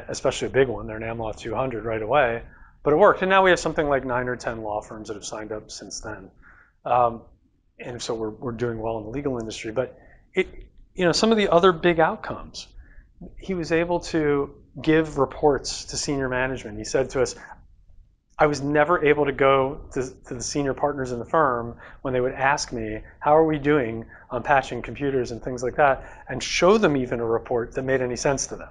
especially a big one. They're an AmLaw 200 right away. But it worked, and now we have something like 9 or 10 law firms that have signed up since then, and so we're doing well in the legal industry. But you know, some of the other big outcomes, he was able to give reports to senior management. He said to us, "I was never able to go to the senior partners in the firm when they would ask me, how are we doing on patching computers and things like that, and show them even a report that made any sense to them."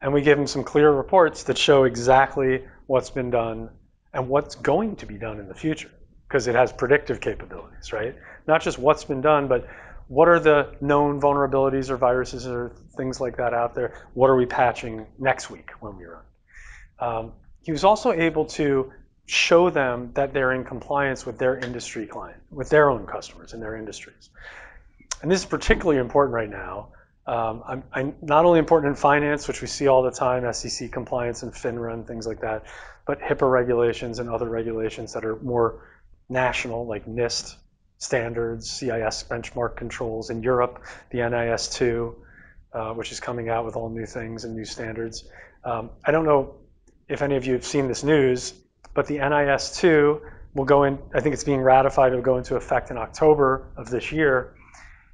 And we gave them some clear reports that show exactly what's been done and what's going to be done in the future, because it has predictive capabilities, right? Not just what's been done, but what are the known vulnerabilities or viruses or things like that out there? What are we patching next week when we run? He was also able to show them that they're in compliance with their industry client, with their own customers in their industries. And this is particularly important right now. I'm not only important in finance, which we see all the time, SEC compliance and FINRA and things like that, but HIPAA regulations and other regulations that are more national, like NIST standards, CIS benchmark controls. In Europe, the NIS2, which is coming out with all new things and new standards. I don't know if any of you have seen this news, but the NIS2 will go in, I think it's being ratified, it'll go into effect in October of this year.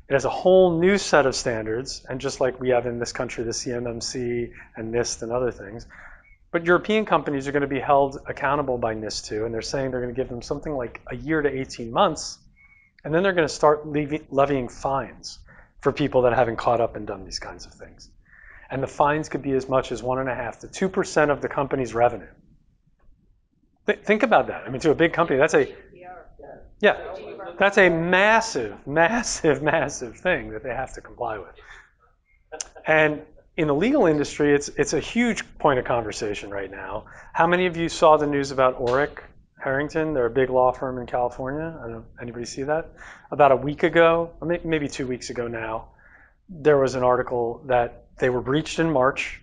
It has a whole new set of standards, and just like we have in this country, the CMMC and NIST and other things, but European companies are going to be held accountable by NIST 2, and they're saying they're going to give them something like a year to 18 months, and then they're going to start levying fines for people that haven't caught up and done these kinds of things. And the fines could be as much as 1.5 to 2% of the company's revenue. Think about that. I mean, to a big company, that's a, yeah, that's a massive, massive, massive thing that they have to comply with. And in the legal industry, it's a huge point of conversation right now. How many of you saw the news about Orrick Herrington? They're a big law firm in California. I don't know, anybody see that? About a week ago, or maybe 2 weeks ago now, there was an article that they were breached in March,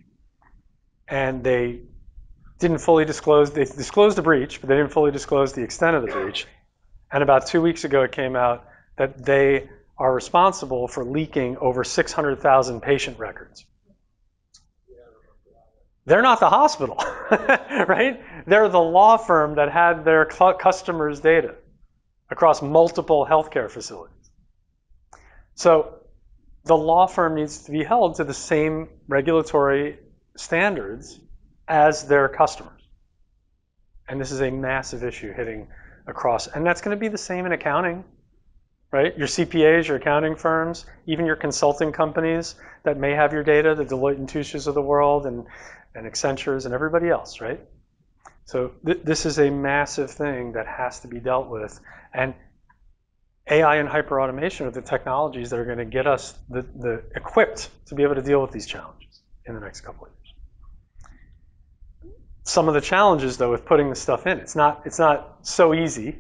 and they didn't fully disclose, they disclosed the breach, but they didn't fully disclose the extent of the breach. And about 2 weeks ago, it came out that they are responsible for leaking over 600,000 patient records. They're not the hospital, right? They're the law firm that had their customers' data across multiple healthcare facilities. So the law firm needs to be held to the same regulatory standards as their customers. And this is a massive issue hitting across, and that's going to be the same in accounting, right? Your CPAs, your accounting firms, even your consulting companies that may have your data, the Deloitte and Touches of the world, and Accentures and everybody else, right? So this is a massive thing that has to be dealt with, and AI and hyperautomation are the technologies that are going to get us the equipped to be able to deal with these challenges in the next couple of years. Some of the challenges, though, with putting this stuff in, it's not so easy.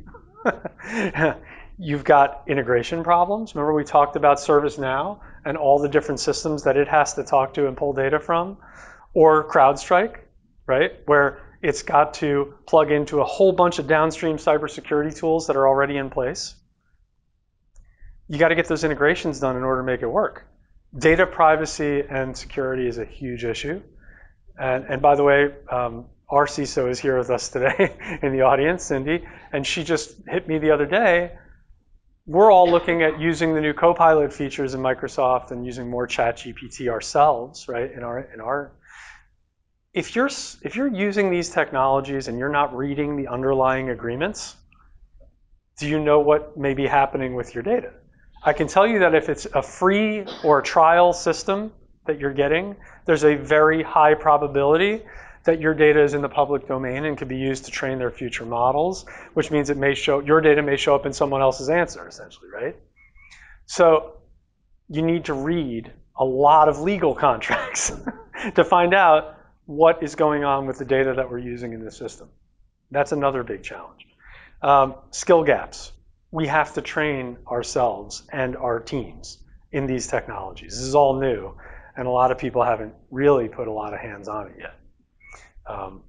You've got integration problems. Remember we talked about ServiceNow and all the different systems that it has to talk to and pull data from, or CrowdStrike, right? Where it's got to plug into a whole bunch of downstream cybersecurity tools that are already in place. You got to get those integrations done in order to make it work. Data privacy and security is a huge issue. And by the way, our CISO is here with us today in the audience, Cindy, and she just hit me the other day. We're all looking at using the new Copilot features in Microsoft and using more ChatGPT ourselves, right? If you're using these technologies and you're not reading the underlying agreements, do you know what may be happening with your data? I can tell you that if it's a free or a trial system that you're getting, there's a very high probability that your data is in the public domain and can be used to train their future models, which means it may show, your data may show up in someone else's answer, essentially, right? So you need to read a lot of legal contracts to find out what is going on with the data that we're using in this system. That's another big challenge. Skill gaps. We have to train ourselves and our teams in these technologies. This is all new, and a lot of people haven't really put a lot of hands on it yet.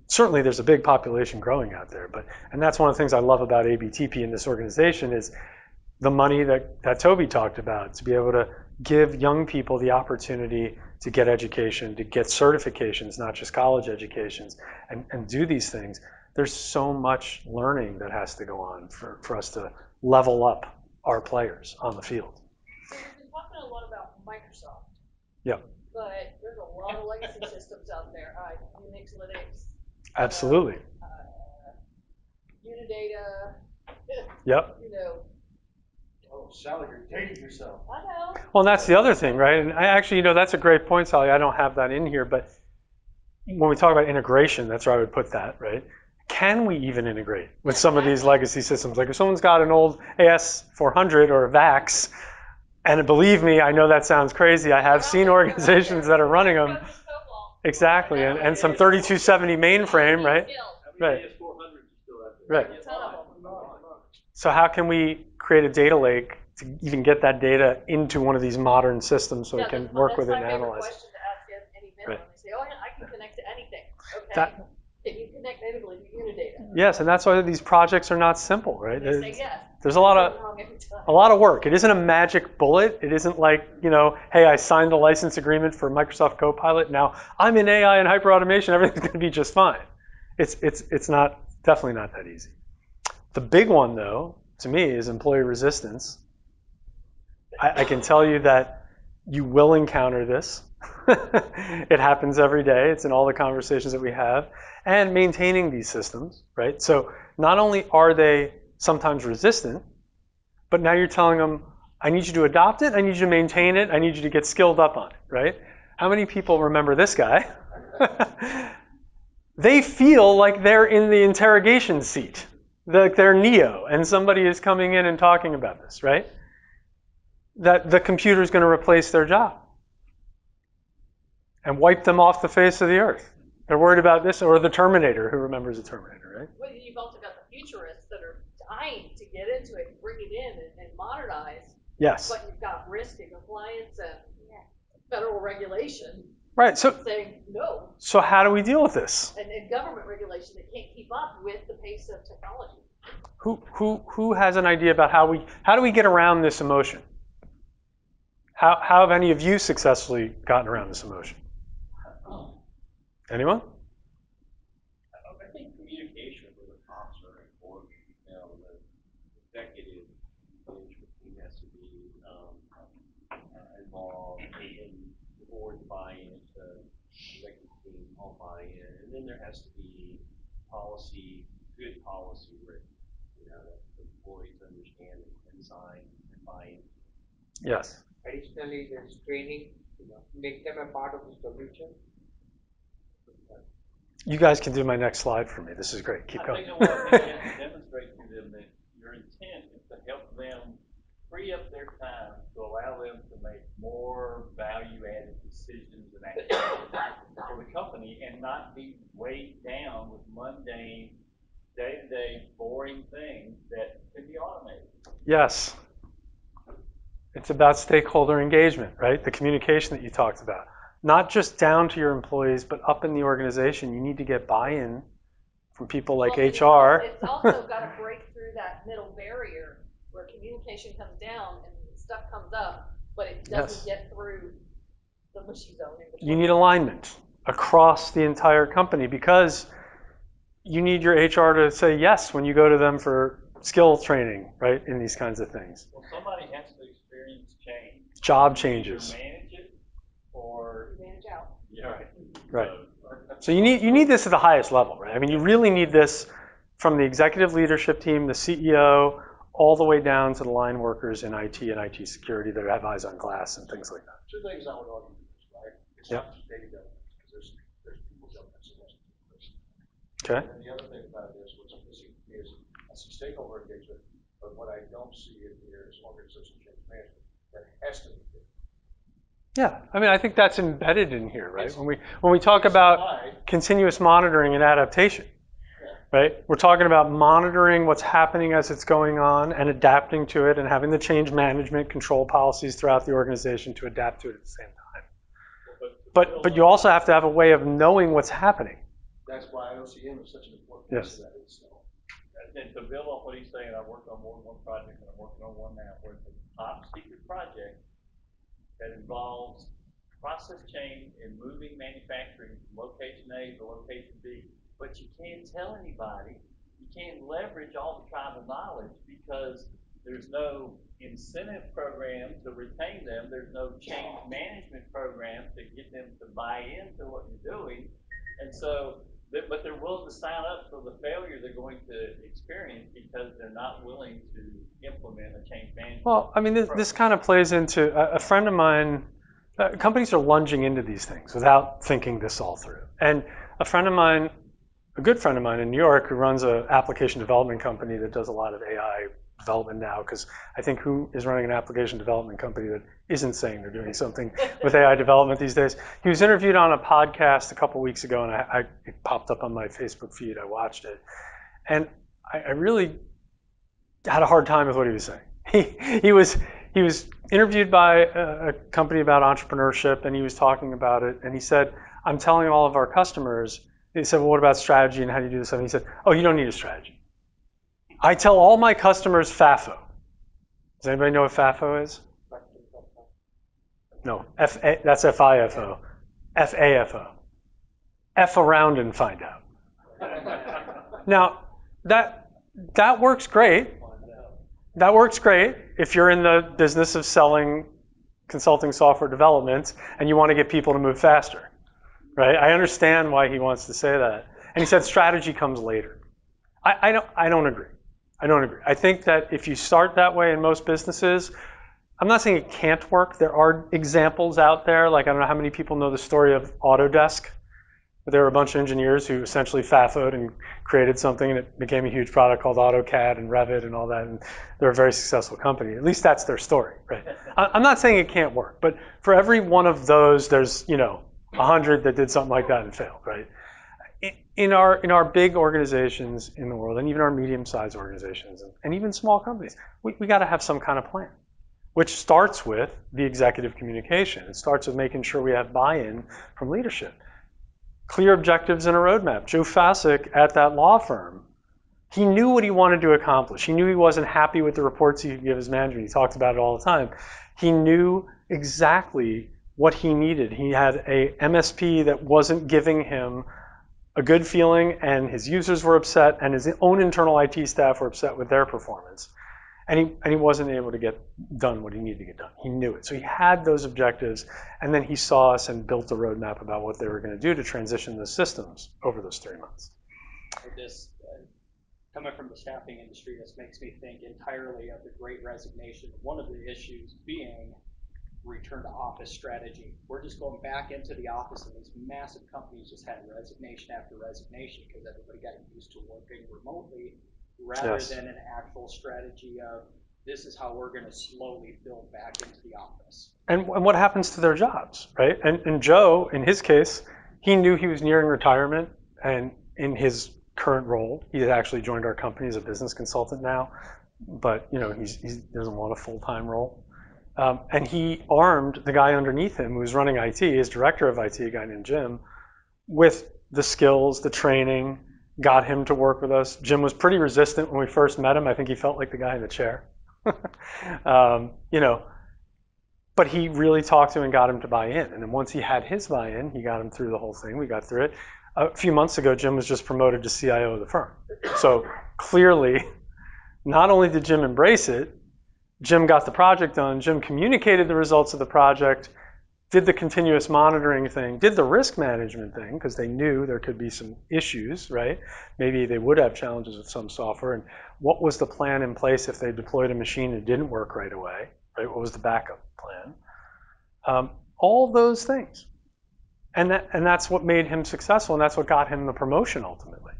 Certainly there's a big population growing out there, and that's one of the things I love about ABTP in this organization is the money that Toby talked about, to be able to give young people the opportunity to get education, to get certifications, not just college educations, and do these things. There's so much learning that has to go on for us to level up our players on the field. So we've been talking a lot about Microsoft. Yeah. But there's a lot of legacy systems out there, Unix, Linux. Absolutely. Unidata. Yep. You know. Oh, Sally, you're dating yourself. I know. Well, and that's the other thing, right? And I actually, that's a great point, Sally. I don't have that in here, but when we talk about integration, that's where I would put that, right? Can we even integrate with some of these legacy systems? Like if someone's got an old AS400 or a VAX, and believe me, I know that sounds crazy. I have seen organizations that are running them. Exactly, and some 3270 mainframe, right? Right. Right. So how can we create a data lake to even get that data into one of these modern systems so it can work with it and analyze it? Right. They say, oh, I can connect to anything. Okay. Can you connect natively to Unidata? Yes, and that's why these projects are not simple, right? There's a lot of work. It isn't a magic bullet. It isn't like, hey, I signed the license agreement for Microsoft Copilot. Now I'm in AI and hyperautomation. Everything's going to be just fine. It's definitely not that easy. The big one, though, to me, is employee resistance. I can tell you that you will encounter this. It happens every day. It's in all the conversations that we have. And maintaining these systems, right? So not only are they sometimes resistant, but now you're telling them, I need you to adopt it, I need you to maintain it, I need you to get skilled up on it, right? How many people remember this guy? They feel like they're in the interrogation seat, like they're Neo, and somebody is coming in and talking about this, right? That the computer is going to replace their job and wipe them off the face of the earth. They're worried about this, or the Terminator. Who remembers the Terminator, right? Well, you've also got the futurists that are dying to get into it and bring it in and modernize. Yes. But you've got risk and compliance and federal regulation. Right. So saying no. So how do we deal with this? And government regulation that can't keep up with the pace of technology. Who has an idea about how do we get around this emotion? How have any of you successfully gotten around this emotion? Anyone? I think communication with the cops are important. Now, the executive management team has to be involved, and the board buy-in, the executive team all buy-in, and then there has to be policy, good policy written, you know, that the employees understand and sign and buy in. Yes. Additionally, there's training, you know, make them a part of the solution. You guys can do my next slide for me. This is great. Keep going. I think what we have to demonstrate to them that your intent is to help them free up their time to allow them to make more value-added decisions and actions for the company, and not be weighed down with mundane, day-to-day, boring things that can be automated. Yes. It's about stakeholder engagement, right? The communication that you talked about. Not just down to your employees, but up in the organization. You need to get buy-in from people like HR. It's also got to break through that middle barrier where communication comes down and stuff comes up, but it doesn't get through the mushy zone. You need alignment across the entire company, because you need your HR to say yes when you go to them for skill training, right, in these kinds of things. Well, somebody has to experience change. Job changes. Right. So you need this at the highest level, right? I mean, you really need this from the executive leadership team, the CEO, all the way down to the line workers in IT and IT security that have eyes on glass and things like that. Two things I would argue with this, right? It's not just data governance, because there's people governance and less people person. Okay. And the other thing about it is, what's missing is I see stakeholder engagement, but what I don't see in here is organization change management. That has to be there. Yeah, I mean, I think that's embedded in here, right? When we talk about continuous monitoring and adaptation, right? We're talking about monitoring what's happening as it's going on and adapting to it, and having the change management control policies throughout the organization to adapt to it at the same time. But you also have to have a way of knowing what's happening. That's why OCM is such an important piece of that. And to build off what he's saying, I've worked on more than one project, and I'm working on one now, where it's a top secret project that involves process change and moving manufacturing from location A to location B. But you can't tell anybody, you can't leverage all the tribal knowledge, because there's no incentive program to retain them, there's no change management program to get them to buy into what you're doing. And so, but they're willing to sign up for the failure they're going to experience because they're not willing to implement a change management. Well, I mean, this kind of plays into a friend of mine. Companies are lunging into these things without thinking this all through. And a friend of mine, a good friend of mine in New York, who runs an application development company that does a lot of AI development now, because I think who is running an application development company that isn't saying they're doing something with AI development these days? He was interviewed on a podcast a couple weeks ago, and it popped up on my Facebook feed. I watched it, and I really had a hard time with what he was saying. He was interviewed by a company about entrepreneurship, and he was talking about it, and he said, I'm telling all of our customers. He said, well, what about strategy and how do you do this? And he said, oh, you don't need a strategy. I tell all my customers FAFO. Does anybody know what FAFO is? No, F-A, that's F-I-F-O. F-A-F-O. F around and find out. Now, that That works great. That works great if you're in the business of selling consulting software development and you want to get people to move faster, right? I understand why he wants to say that. And he said strategy comes later. I don't agree. I think that if you start that way in most businesses, I'm not saying it can't work. There are examples out there. Like, I don't know how many people know the story of Autodesk. There were a bunch of engineers who essentially FAFO'd and created something, and it became a huge product called AutoCAD and Revit and all that, and they're a very successful company. At least that's their story, right? I'm not saying it can't work, but for every one of those, there's 100 that did something like that and failed, right? In our big organizations in the world, and even our medium-sized organizations, and even small companies, we got to have some kind of plan, which starts with the executive communication. It starts with making sure we have buy-in from leadership. Clear objectives and a roadmap. Joe Fusick at that law firm, he knew what he wanted to accomplish. He knew he wasn't happy with the reports he could give his manager. He talked about it all the time. He knew exactly what he needed. He had a MSP that wasn't giving him a good feeling, and his users were upset, and his own internal IT staff were upset with their performance. And he wasn't able to get done what he needed to get done. He knew it. So he had those objectives, and then he saw us and built a roadmap about what they were going to do to transition the systems over those 3 months. This, coming from the staffing industry, this makes me think entirely of the Great Resignation. One of the issues being return to office strategy. We're just going back into the office, and these massive companies just had resignation after resignation because everybody got used to working remotely, rather than an actual strategy of this is how we're going to slowly build back into the office. And what happens to their jobs, right? And Joe, in his case, he knew he was nearing retirement, and in his current role, he had actually joined our company as a business consultant now, but he doesn't want a full-time role. And he armed the guy underneath him who was running IT, his director of IT, a guy named Jim, with the skills, the training, got him to work with us. Jim was pretty resistant when we first met him. I think he felt like the guy in the chair. But he really talked to him and got him to buy in. And then once he had his buy-in, he got him through the whole thing. We got through it. A few months ago, Jim was just promoted to CIO of the firm. So clearly, not only did Jim embrace it, Jim got the project done, Jim communicated the results of the project, did the continuous monitoring thing, did the risk management thing, because they knew there could be some issues, right? Maybe they would have challenges with some software, and what was the plan in place if they deployed a machine and didn't work right away, right? What was the backup plan? All those things. And that's what made him successful, and that's what got him the promotion ultimately.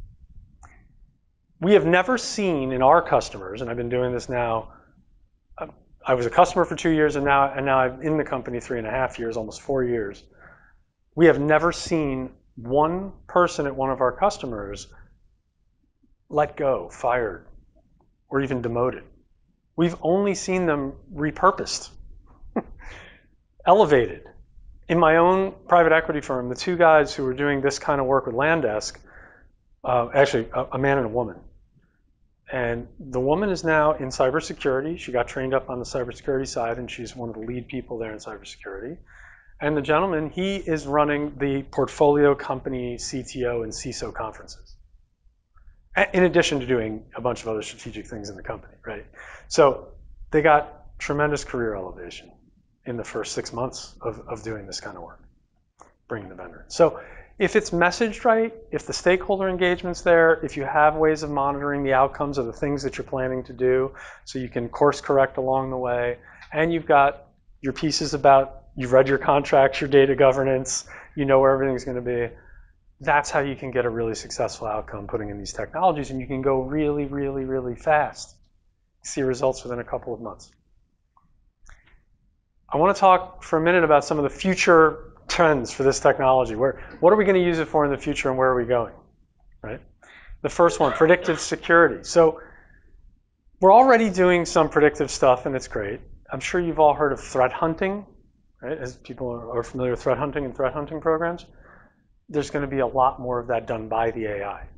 We have never seen in our customers, and I've been doing this now, I was a customer for 2 years, and now I'm in the company 3.5 years, almost 4 years. We have never seen one person at one of our customers let go, fired, or even demoted. We've only seen them repurposed, elevated. In my own private equity firm, the two guys who were doing this kind of work with Landesk, actually a man and a woman, and the woman is now in cybersecurity. She got trained up on the cybersecurity side, and she's one of the lead people there in cybersecurity. And the gentleman, he is running the portfolio company CTO and CISO conferences, in addition to doing a bunch of other strategic things in the company, right? So they got tremendous career elevation in the first 6 months of doing this kind of work, bringing the vendor in. So, if it's messaged right, if the stakeholder engagement's there, if you have ways of monitoring the outcomes of the things that you're planning to do so you can course correct along the way, and you've got your pieces about, you've read your contracts, your data governance, you know where everything's going to be, that's how you can get a really successful outcome putting in these technologies, and you can go really, really, really fast. See results within a couple of months. I want to talk for a minute about some of the future trends for this technology. What are we going to use it for in the future, and where are we going, right? The first one, predictive security. So we're already doing some predictive stuff, and it's great. I'm sure you've all heard of threat hunting, right? As people are familiar with threat hunting and threat hunting programs, there's going to be a lot more of that done by the AI.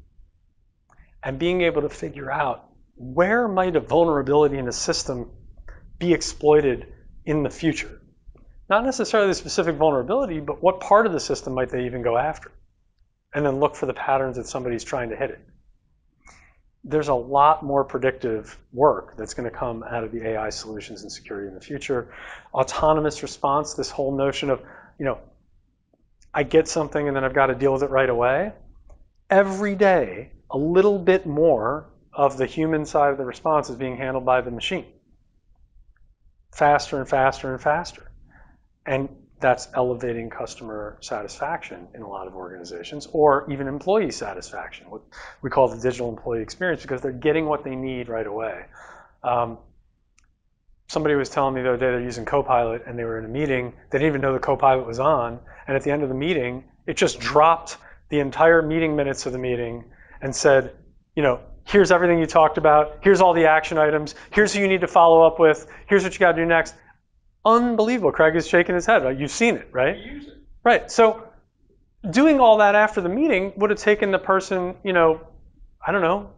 And being able to figure out where might a vulnerability in a system be exploited in the future. Not necessarily the specific vulnerability, but what part of the system might they even go after? And then look for the patterns that somebody's trying to hit it. there's a lot more predictive work that's going to come out of the AI solutions and security in the future. Autonomous response, this whole notion of, you know, I get something and then I've got to deal with it right away. Every day, a little bit more of the human side of the response is being handled by the machine. Faster and faster and faster. And that's elevating customer satisfaction in a lot of organizations, or even employee satisfaction, what we call the digital employee experience, because they're getting what they need right away. Somebody was telling me the other day they're using Copilot, and they were in a meeting. They didn't even know the Copilot was on. And at the end of the meeting, it just dropped the entire meeting minutes of the meeting and said, you know, here's everything you talked about. Here's all the action items. Here's who you need to follow up with. Here's what you got to do next. Unbelievable. Craig is shaking his head. You've seen it, right? We use it. Right. So doing all that after the meeting would have taken the person, you know, I don't know,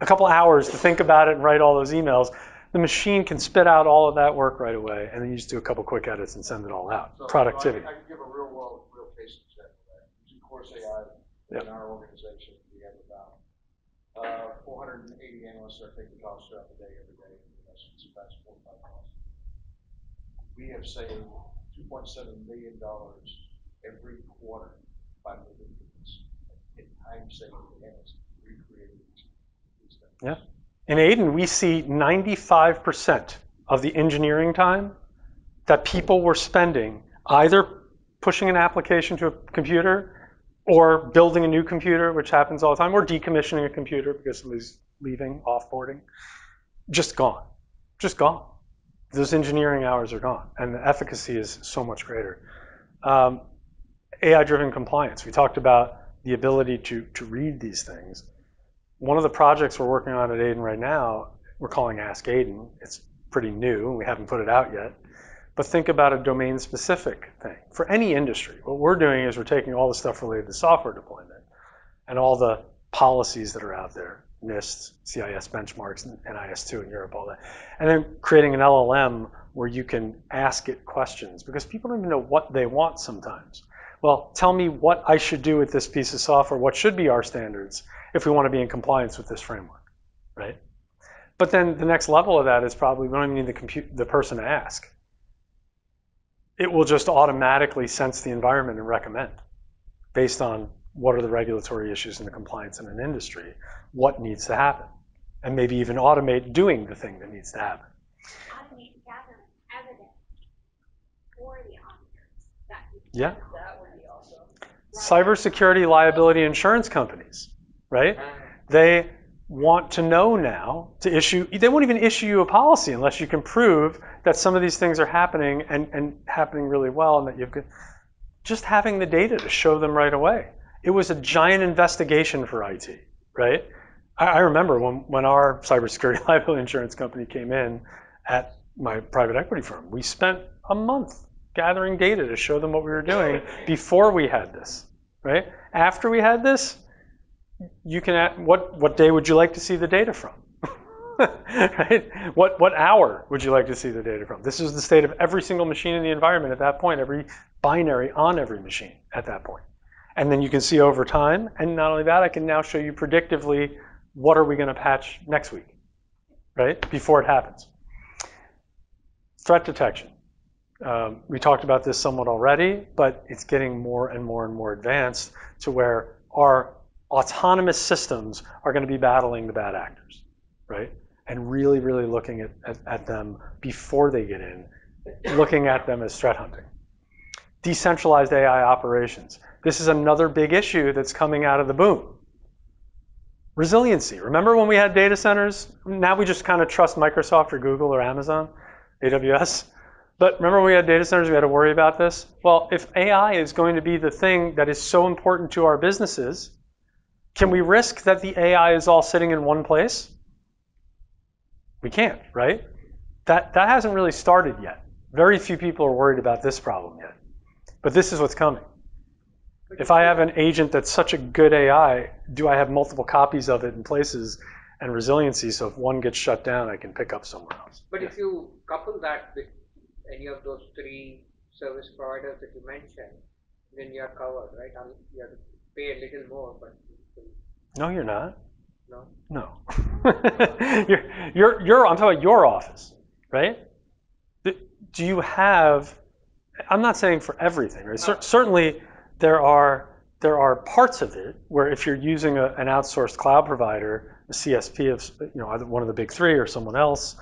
a couple hours to think about it and write all those emails. The machine can spit out all of that work right away, and then you just do a couple quick edits and send it all out. So productivity. I can give a real world, real case example of that. Using Course AI in our organization, we have about 480 analysts that are taking calls throughout the day, every day. It's about 45 calls. We have saved $2.7 million every quarter by moving this in time saving analysts recreating these things. Yeah. In Aiden, we see 95% of the engineering time that people were spending either pushing an application to a computer or building a new computer, which happens all the time, or decommissioning a computer because somebody's leaving, offboarding. Just gone. Just gone. Those engineering hours are gone, and the efficacy is so much greater. AI-driven compliance. We talked about the ability to read these things. One of the projects we're working on at Aiden right now, we're calling Ask Aiden. It's pretty new. We haven't put it out yet. But think about a domain-specific thing. For any industry, what we're doing is we're taking all the stuff related to software deployment and all the policies that are out there, NIST, CIS benchmarks, and NIS2 in Europe, all that. And then creating an LLM where you can ask it questions, because people don't even know what they want sometimes. Well, tell me what I should do with this piece of software, what should be our standards, if we want to be in compliance with this framework, right? But then the next level of that is probably we don't even need the person to ask. It will just automatically sense the environment and recommend based on what are the regulatory issues and the compliance in an industry, what needs to happen, and maybe even automate doing the thing that needs to happen. Automate gathering evidence for the auditors. Yeah. That would be awesome. Cybersecurity liability insurance companies. Right? They want to know now to issue, they won't even issue you a policy unless you can prove that some of these things are happening and happening really well, and that you've got, just having the data to show them right away. It was a giant investigation for IT, right? I remember when our cybersecurity liability insurance company came in at my private equity firm, we spent a month gathering data to show them what we were doing before we had this, right? After we had this, you can ask, what day would you like to see the data from? Right? What hour would you like to see the data from? This is the state of every single machine in the environment at that point, every binary on every machine at that point. And then you can see over time, and not only that, I can now show you predictively what are we going to patch next week, right? Before it happens. Threat detection. We talked about this somewhat already, but it's getting more and more and more advanced to where our autonomous systems are going to be battling the bad actors, right? And really, really looking at them before they get in, looking at them as threat hunting. Decentralized AI operations. This is another big issue that's coming out of the boom. Resiliency. Remember when we had data centers? Now we just kind of trust Microsoft or Google or Amazon, AWS. But remember when we had data centers, we had to worry about this? Well, if AI is going to be the thing that is so important to our businesses, can we risk that the AI is all sitting in one place? We can't, right? That hasn't really started yet. Very few people are worried about this problem yet. But this is what's coming. If I have an agent that's such a good AI, do I have multiple copies of it in places and resiliency, so if one gets shut down, I can pick up somewhere else? But if you couple that with any of those three service providers that you mentioned, then you're covered, right? You have to pay a little more, but no, you're not. No. I'm talking about your office, right? Do you have, I'm not saying for everything, right? No. Certainly there are parts of it where if you're using an outsourced cloud provider, a CSP of either one of the big three or someone else,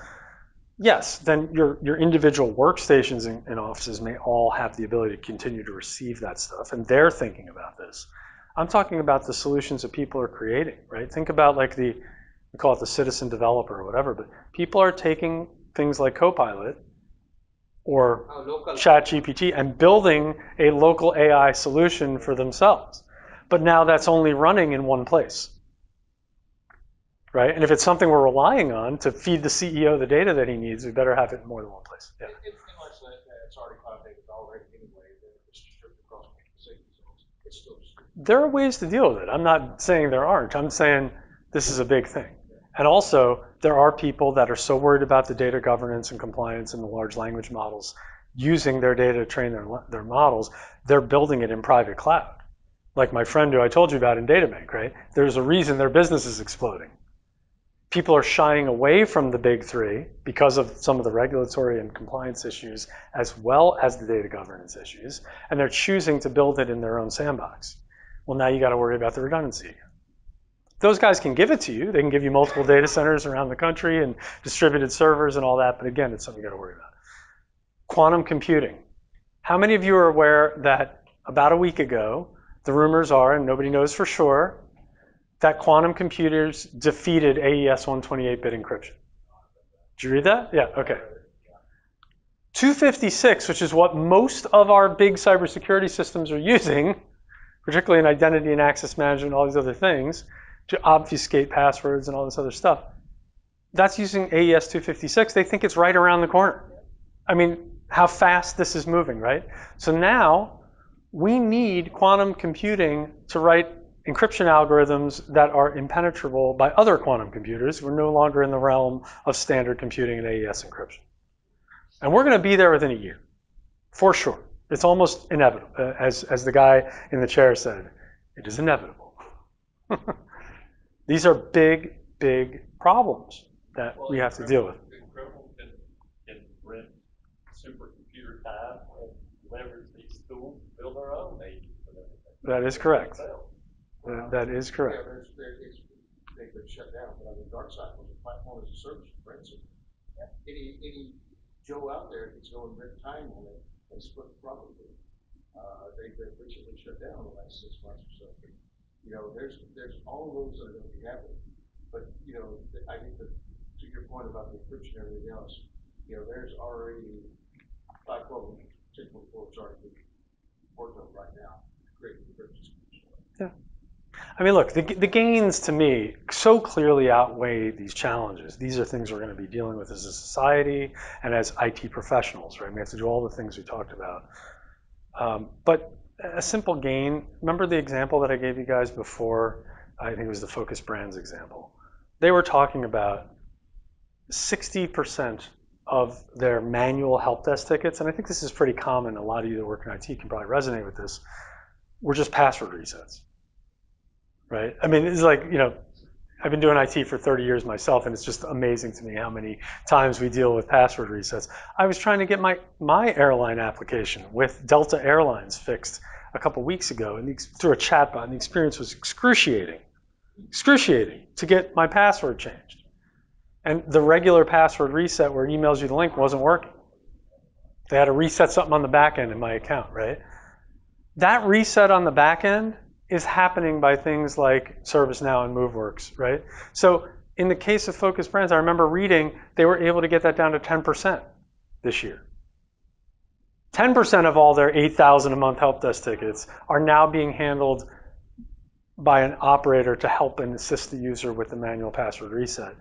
yes, then your individual workstations and offices may all have the ability to continue to receive that stuff, and they're thinking about this. I'm talking about the solutions that people are creating, right? Think about like we call it the citizen developer or whatever, but people are taking things like Copilot or ChatGPT and building a local AI solution for themselves. But now that's only running in one place, right? And if it's something we're relying on to feed the CEO the data that he needs, we better have it in more than one place. Yeah. It's pretty much like that. It's already cloud data already anyway. It's distributed across organizations. It's still distributed. There are ways to deal with it. I'm not saying there aren't. I'm saying this is a big thing. And also, there are people that are so worried about the data governance and compliance and the large language models using their data to train their models, they're building it in private cloud. Like my friend who I told you about in DataBank, right? There's a reason their business is exploding. People are shying away from the big three because of some of the regulatory and compliance issues as well as the data governance issues, and they're choosing to build it in their own sandbox. Well, now you got to worry about the redundancy again. Those guys can give it to you. They can give you multiple data centers around the country and distributed servers and all that, but again, it's something you got to worry about. Quantum computing. How many of you are aware that about a week ago, the rumors are, and nobody knows for sure, that quantum computers defeated AES 128-bit encryption? Did you read that? Yeah, okay. 256, which is what most of our big cybersecurity systems are using, particularly in identity and access management, all these other things, to obfuscate passwords and all this other stuff. That's using AES 256. They think it's right around the corner. I mean, how fast this is moving, right? So now we need quantum computing to write encryption algorithms that are impenetrable by other quantum computers. We're no longer in the realm of standard computing and AES encryption. And we're going to be there within a year, for sure. It's almost inevitable, as the guy in the chair said, it is inevitable. These are big, big problems that we have to deal with. Incredible can rent supercomputer time and leverage these tools to build our own agents and everything. That is correct. That is correct. They've been shut down, but on the dark side, the platform as a service principle. Any Joe out there that's going rent time on it, that's probably they've been recently shut down in the last 6 months or so. There's all those that are going to be happening, but I think that to your point about the encryption and everything else, there's already platform technical folks already working on right now to create the encryption. Yeah, I mean, look, the gains to me so clearly outweigh these challenges. These are things we're going to be dealing with as a society and as IT professionals, right? We have to do all the things we talked about, but. A simple gain, remember the example that I gave you guys before? I think it was the Focus Brands example. They were talking about 60% of their manual help desk tickets, and I think this is pretty common, a lot of you that work in IT can probably resonate with this, were just password resets, right? I mean, it's like, I've been doing IT for 30 years myself, and it's just amazing to me how many times we deal with password resets. I was trying to get my airline application with Delta Airlines fixed a couple weeks ago and through a chatbot, and the experience was excruciating to get my password changed. And the regular password reset where it emails you the link wasn't working. They had to reset something on the back end in my account, right? That reset on the back end is happening by things like ServiceNow and Moveworks, right? So in the case of Focus Brands, I remember reading they were able to get that down to 10% this year. 10% of all their 8,000 a month help desk tickets are now being handled by an operator to help and assist the user with the manual password reset.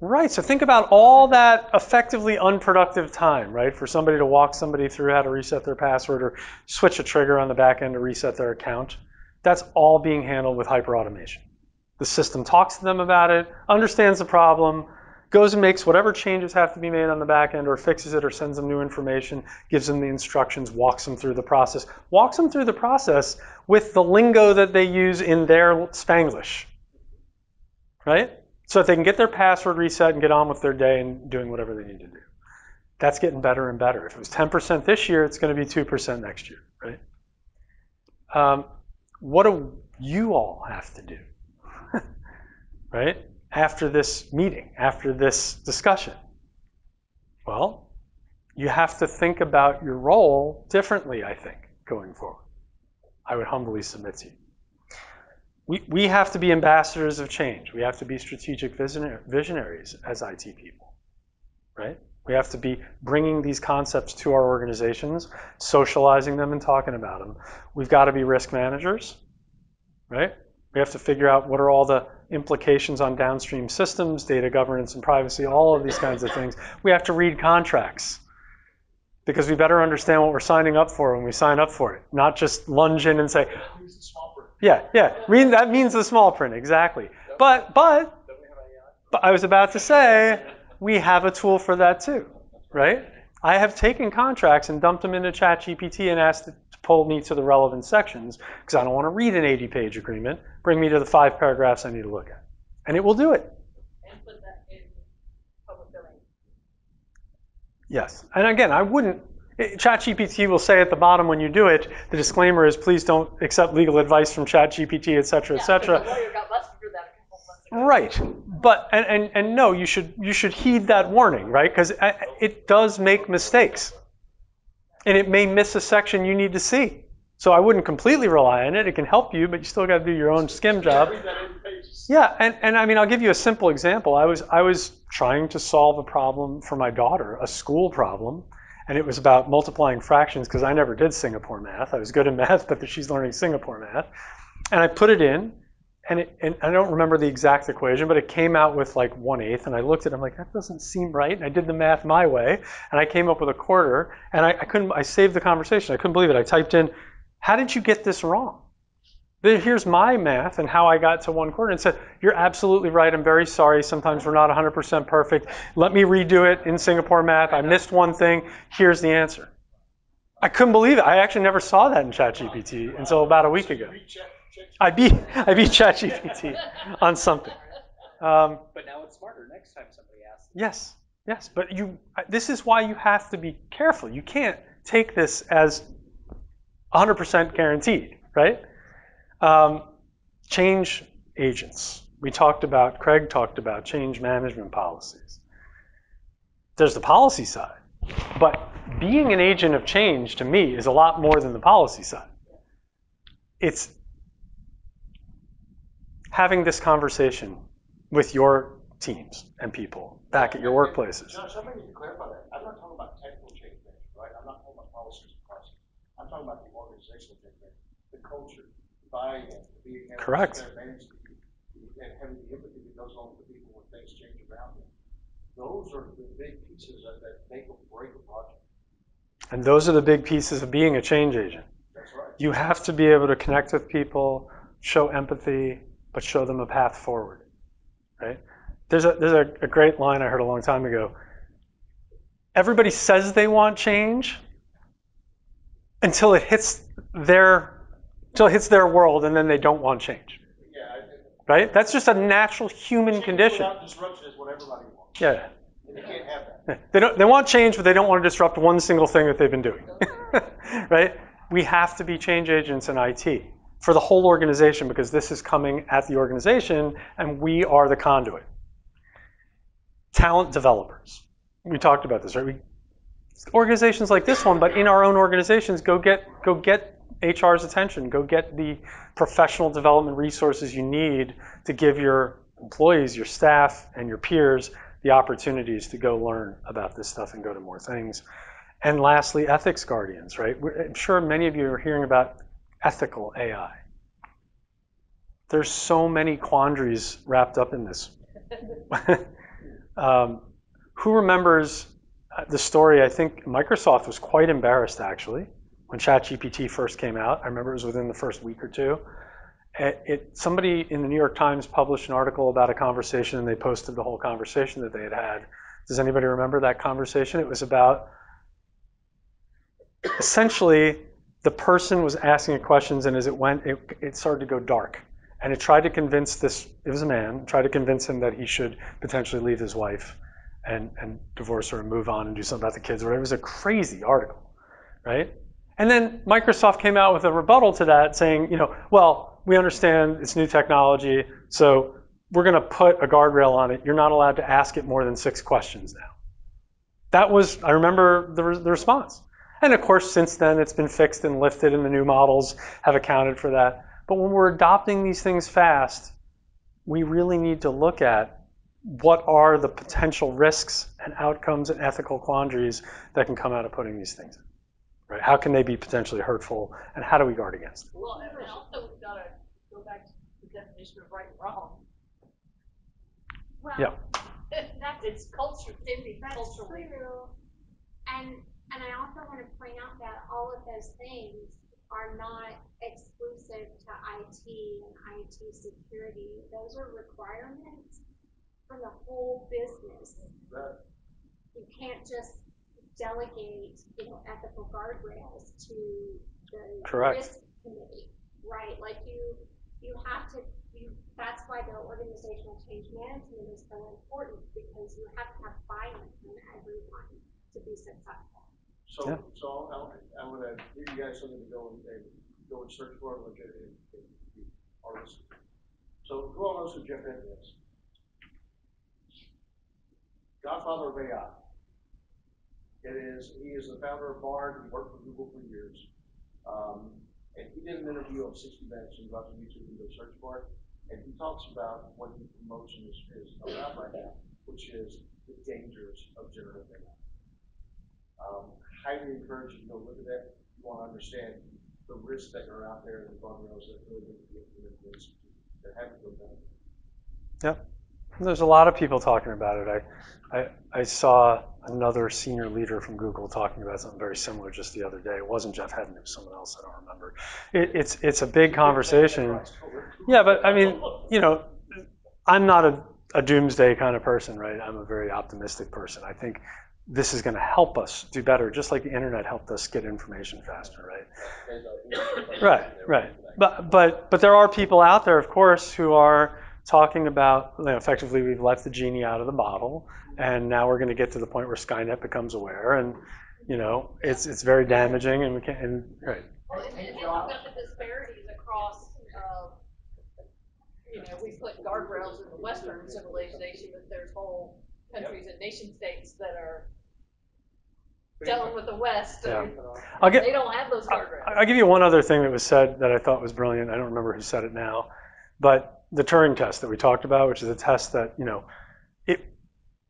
Right, so think about all that effectively unproductive time, right, for somebody to walk somebody through how to reset their password or switch a trigger on the back end to reset their account. That's all being handled with hyperautomation. The system talks to them about it, understands the problem, goes and makes whatever changes have to be made on the back end, or fixes it, or sends them new information, gives them the instructions, walks them through the process. Walks them through the process with the lingo that they use in their Spanglish, right? So that they can get their password reset and get on with their day and doing whatever they need to do. That's getting better and better. If it was 10% this year, it's going to be 2% next year, right? What do you all have to do, right? After this meeting, after this discussion? Well, you have to think about your role differently, I think, going forward. I would humbly submit to you. We have to be ambassadors of change. We have to be strategic visionaries as IT people, right? We have to be bringing these concepts to our organizations, socializing them and talking about them. We've got to be risk managers, right? We have to figure out what are all the implications on downstream systems, data governance and privacy, all of these kinds of things. We have to read contracts, because we better understand what we're signing up for when we sign up for it, not just lunge in and say, yeah, that means the small print, exactly. But I was about to say, we have a tool for that too, right? I have taken contracts and dumped them into ChatGPT and asked it to pull me to the relevant sections, because I don't want to read an 80-page agreement. Bring me to the 5 paragraphs I need to look at. And it will do it. And put that in public domain. Yes, and again, I wouldn't. ChatGPT will say at the bottom when you do it, the disclaimer is, please don't accept legal advice from ChatGPT, et cetera, et cetera. The lawyer got busted for that a couple months ago. Right, but and no, you should heed that warning, right? Because it does make mistakes, and it may miss a section you need to see. So I wouldn't completely rely on it. It can help you, but you still got to do your own skim job. Yeah, and I mean, I'll give you a simple example. I was trying to solve a problem for my daughter, a school problem. And it was about multiplying fractions, because I never did Singapore math. I was good in math, but she's learning Singapore math. And I put it in, and I don't remember the exact equation, but it came out with like 1/8. And I looked at it, I'm like, that doesn't seem right. And I did the math my way, and I came up with 1/4. And I saved the conversation. I couldn't believe it. I typed in, how did you get this wrong? Here's my math and how I got to 1/4, and said, you're absolutely right, I'm very sorry, sometimes we're not 100% perfect. Let me redo it in Singapore math. I missed one thing, here's the answer. I couldn't believe it. I actually never saw that in ChatGPT until about a week ago. I beat ChatGPT on something. But now it's smarter next time somebody asks. Yes, yes, but this is why you have to be careful. You can't take this as 100% guaranteed, right? Change agents. Craig talked about change management policies. There's the policy side, but being an agent of change to me is a lot more than the policy side. It's having this conversation with your teams and people back at your workplaces. Josh, I need to clarify that. I'm not talking about technical change management, right? I'm not talking about policies and processes. I'm talking about the organizational change management, the culture. Correct. And having the empathy that goes on for people when things change around them. Those are the big pieces that make or break a project. And those are the big pieces of being a change agent. That's right. You have to be able to connect with people, show empathy, but show them a path forward, right? There's a great line I heard a long time ago. Everybody says they want change until it hits their world, and then they don't want change. Yeah, right? That's just a natural human condition. Without disruption is what everybody wants. Yeah. And they can't have that. They want change, but they don't want to disrupt one single thing that they've been doing. Right? We have to be change agents in IT for the whole organization, because this is coming at the organization, and we are the conduit. Talent developers. We talked about this, right? Organizations like this one, but in our own organizations, go get HR's attention. Go get the professional development resources you need to give your employees, your staff, and your peers the opportunities to go learn about this stuff and go to more things. And lastly, ethics guardians, right? I'm sure many of you are hearing about ethical AI. There's so many quandaries wrapped up in this. Who remembers the story? I think Microsoft was quite embarrassed, actually, when ChatGPT first came out. I remember it was within the first week or two. somebody in the New York Times published an article about a conversation, and they posted the whole conversation that they had had. Does anybody remember that conversation? It was about, essentially, the person was asking it questions, and as it went, it started to go dark. And it tried to convince this, it was a man, tried to convince him that he should potentially leave his wife and divorce her and move on and do something about the kids. Or it was a crazy article, right? And then Microsoft came out with a rebuttal to that saying, you know, well, we understand it's new technology, so we're gonna put a guardrail on it. You're not allowed to ask it more than 6 questions now. That was, I remember the response. And of course, since then, it's been fixed and lifted, and the new models have accounted for that. But when we're adopting these things fast, we really need to look at what are the potential risks and outcomes and ethical quandaries that can come out of putting these things in, right? How can they be potentially hurtful, and how do we guard against it? Well, and also we've got to go back to the definition of right and wrong. Well, yeah. It's culture, can be culturally. True. And I also want to point out that all of those things are not exclusive to IT and IT security. Those are requirements for the whole business. Right. You can't just delegate, you know, ethical guardrails to the risk committee, right? Like you have to. That's why the organizational change management is so important, because you have to have buy-in from everyone to be successful. So, yeah. I'm going to give you guys something to go and search for and artists. So, who all knows who Jeff Ed is? Godfather of AI. He is the founder of Bard. He worked for Google for years, and he did an interview on 60 Minutes. You can go out to YouTube and go search for it. And he talks about what he promotes in his around right now, which is the dangers of generative AI. Highly encourage you to go look at that. You want to understand the risks that are out there and the guardrails that really need to be implemented. That haven't been done. Yep. There's a lot of people talking about it. I saw another senior leader from Google talking about something very similar just the other day. It wasn't Jeff Hedden. It was someone else. I don't remember. It's a big conversation. Yeah, but I mean, you know, I'm not a doomsday kind of person, right? I'm a very optimistic person. I think this is going to help us do better, just like the internet helped us get information faster, right? Right. But there are people out there, of course, who are talking about, you know, effectively we've left the genie out of the bottle, and now we're going to get to the point where Skynet becomes aware, and you know it's very damaging, and we can't. Right. Well, and you look at the disparities across. You know, we put guardrails in the Western civilization, but there's whole countries and nation states that are dealing with the West. Yeah. They don't have those guardrails. I'll give you one other thing that was said that I thought was brilliant. I don't remember who said it now, but the Turing test that we talked about, which is a test that, you know,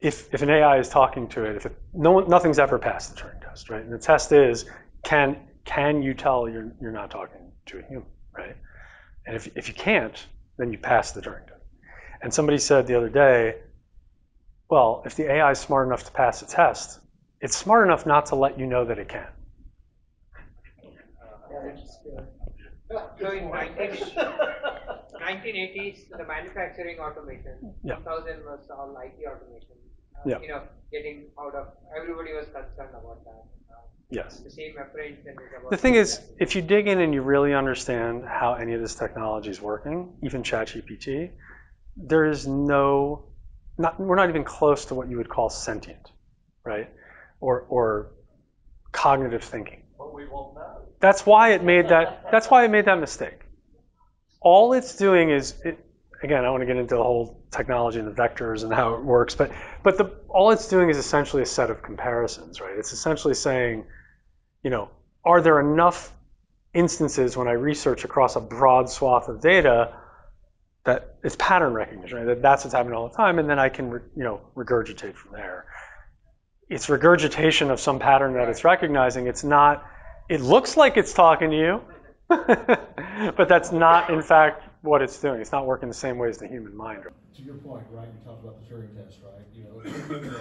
if an AI is talking to it, nothing's ever passed the Turing test, right? And the test is, can you tell you're not talking to a human, right? And if you can't, then you pass the Turing test. And somebody said the other day, well, if the AI is smart enough to pass a test, it's smart enough not to let you know that it can. So in 1980s, the manufacturing automation, 2000 was all IT automation. You know, getting out of, everybody was concerned about that. Yes. The same approach. The thing is, if you dig in and you really understand how any of this technology is working, even ChatGPT, there is no. We're not even close to what you would call sentient, right? Or cognitive thinking. Well, we won't know. That's why it made that mistake. All it's doing is, again, I want to get into the whole technology and the vectors and how it works, but all it's doing is essentially a set of comparisons, right? It's essentially saying, you know, are there enough instances when I research across a broad swath of data that it's pattern recognition, right? That's what's happening all the time, and then I can, regurgitate from there. It's regurgitation of some pattern that it's recognizing. It's not. It looks like it's talking to you, but that's not, in fact, what it's doing. It's not working the same way as the human mind. To your point, right? You talked about the Turing test, right? You know, it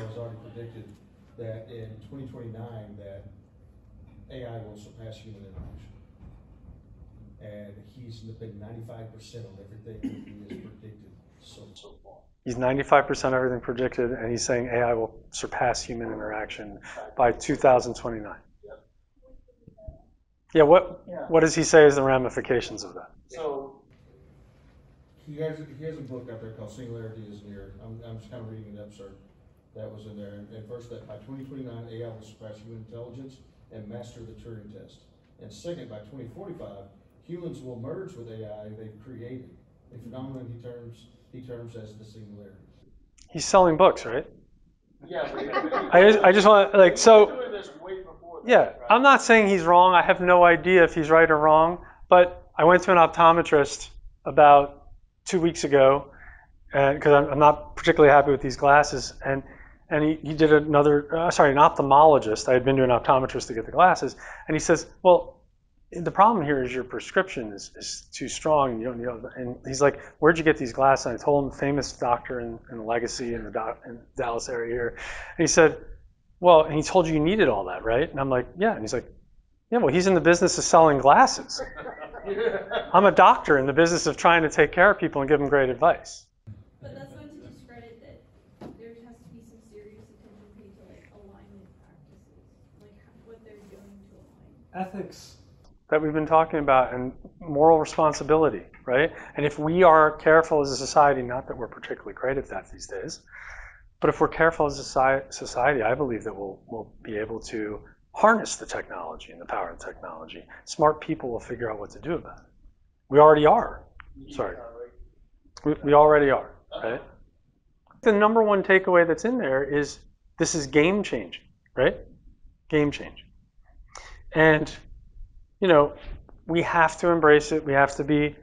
was already predicted that in 2029 that AI will surpass human innovation. and he's been 95% on everything he has predicted so far. He's 95% of everything predicted, and he's saying AI will surpass human interaction by 2029. Yeah, what does he say is the ramifications of that? So he has a book out there called Singularity is Near. I'm just kind of reading it up, sir. That was in there. And first, that by 2029, AI will surpass human intelligence and master the Turing test. And second, by 2045, humans will merge with AI they've created, a phenomenon he terms as the singularity. He's selling books, right? Yeah. I just want to, like, so. Yeah, I'm not saying he's wrong. I have no idea if he's right or wrong, but I went to an optometrist about 2 weeks ago, and because I'm not particularly happy with these glasses, and he did an ophthalmologist. I had been to an optometrist to get the glasses, and he says, well, the problem here is your prescription is too strong. You don't need it. And he's like, where'd you get these glasses? And I told him, famous doctor in Legacy in the Dallas area here, and he said, well, and he told you needed all that, right? And I'm like, yeah. And he's like, yeah, well, he's in the business of selling glasses. I'm a doctor in the business of trying to take care of people and give them great advice. But that's not to discredit that there has to be some serious attention paid to, like, alignment practices, like what they're doing to align. Ethics. That we've been talking about, and moral responsibility, right? And if we are careful as a society, not that we're particularly great at that these days, but if we're careful as a society, I believe that we'll be able to harness the technology and the power of the technology. Smart people will figure out what to do about it. We already are. Sorry. We already are, right? The number one takeaway that's in there is this is game-changing, right? Game-changing. And, you know, we have to embrace it. We have to be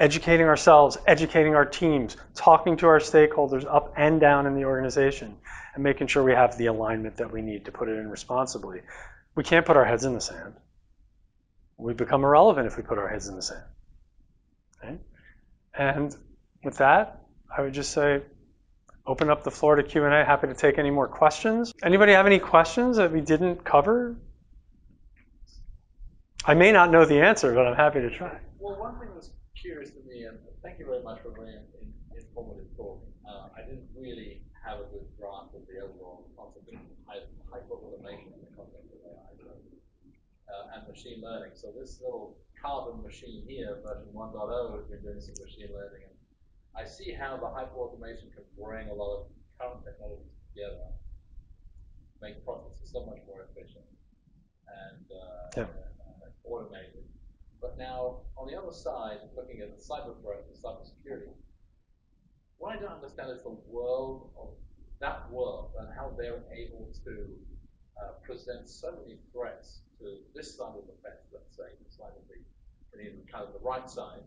educating ourselves, educating our teams, talking to our stakeholders up and down in the organization, and making sure we have the alignment that we need to put it in responsibly. We can't put our heads in the sand. We become irrelevant if we put our heads in the sand. Okay? And with that, I would just say, open up the floor to Q&A. Happy to take any more questions. Anybody have any questions that we didn't cover? I may not know the answer, but I'm happy to try. Well, one thing was curious to me, and thank you very much for a very informative talk. I didn't really have a good grasp of the overall concept of hyperautomation in the context of AI and machine learning. So this little carbon machine here, version 1.0, has been doing some machine learning, and I see how the hyperautomation can bring a lot of current technologies together, make processes so much more efficient and automated. But now, on the other side, looking at the cyber threat and cybersecurity, what I don't understand is the world of that world and how they're able to present so many threats to this side of the fence, let's say, this side of the kind of the right side,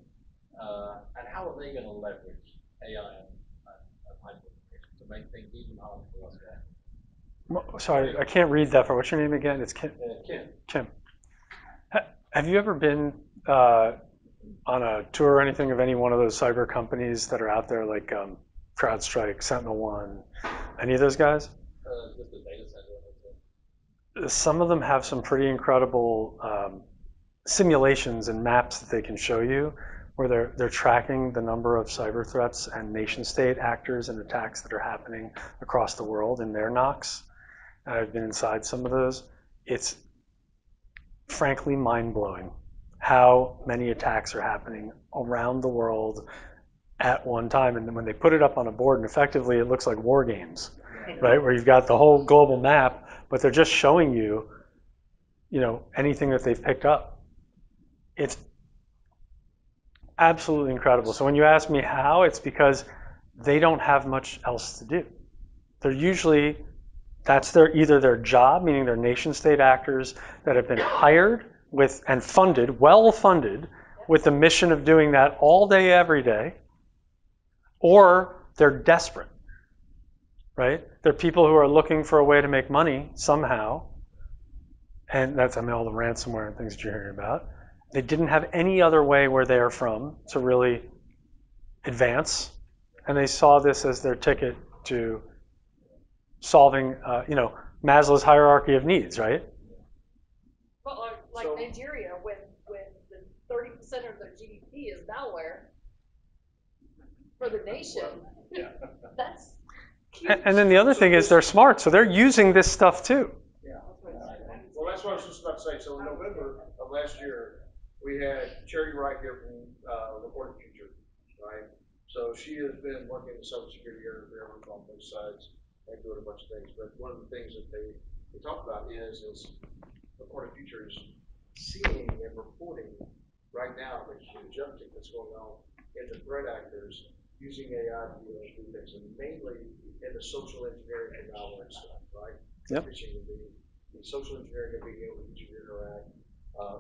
and how are they going to leverage AI and hyperautomation to make things even harder for us now? Sorry, I can't read that. What's your name again? It's Kim. Kim. Have you ever been on a tour or anything of any one of those cyber companies that are out there, like CrowdStrike, Sentinel One, any of those guys? Just the data center. Some of them have some pretty incredible simulations and maps that they can show you, where they're tracking the number of cyber threats and nation state actors and attacks that are happening across the world in their NOCs. I've been inside some of those. It's frankly mind-blowing how many attacks are happening around the world at one time. And then when they put it up on a board, and effectively it looks like war games, right? Where you've got the whole global map, but they're just showing you, you know, anything that they've picked up. It's absolutely incredible. So when you ask me how, it's because they don't have much else to do. They're usually that's either their job, meaning they're nation-state actors that have been hired with and funded, well-funded, with the mission of doing that all day, every day, or they're desperate, right? They're people who are looking for a way to make money somehow, and that's, I mean, all the ransomware and things that you're hearing about. They didn't have any other way where they are from to really advance, and they saw this as their ticket to solving, you know, Maslow's hierarchy of needs, right? But like Nigeria, when the 50% of their GDP is malware for the nation. Yeah. That's huge. And then the other thing is they're smart, so they're using this stuff too. Yeah. Well, that's what I was just about to say. So in November of last year, we had Cherry Wright here from Reporting Future, right? So she has been working in the cybersecurity area on both sides and doing a bunch of things. But one of the things that they talk about is Reporting Future is seeing and reporting right now the huge uptick that's going on in the threat actors using AI to do things, and mainly in the social engineering and malware stuff, right? Yep. The social engineering and being able to interact.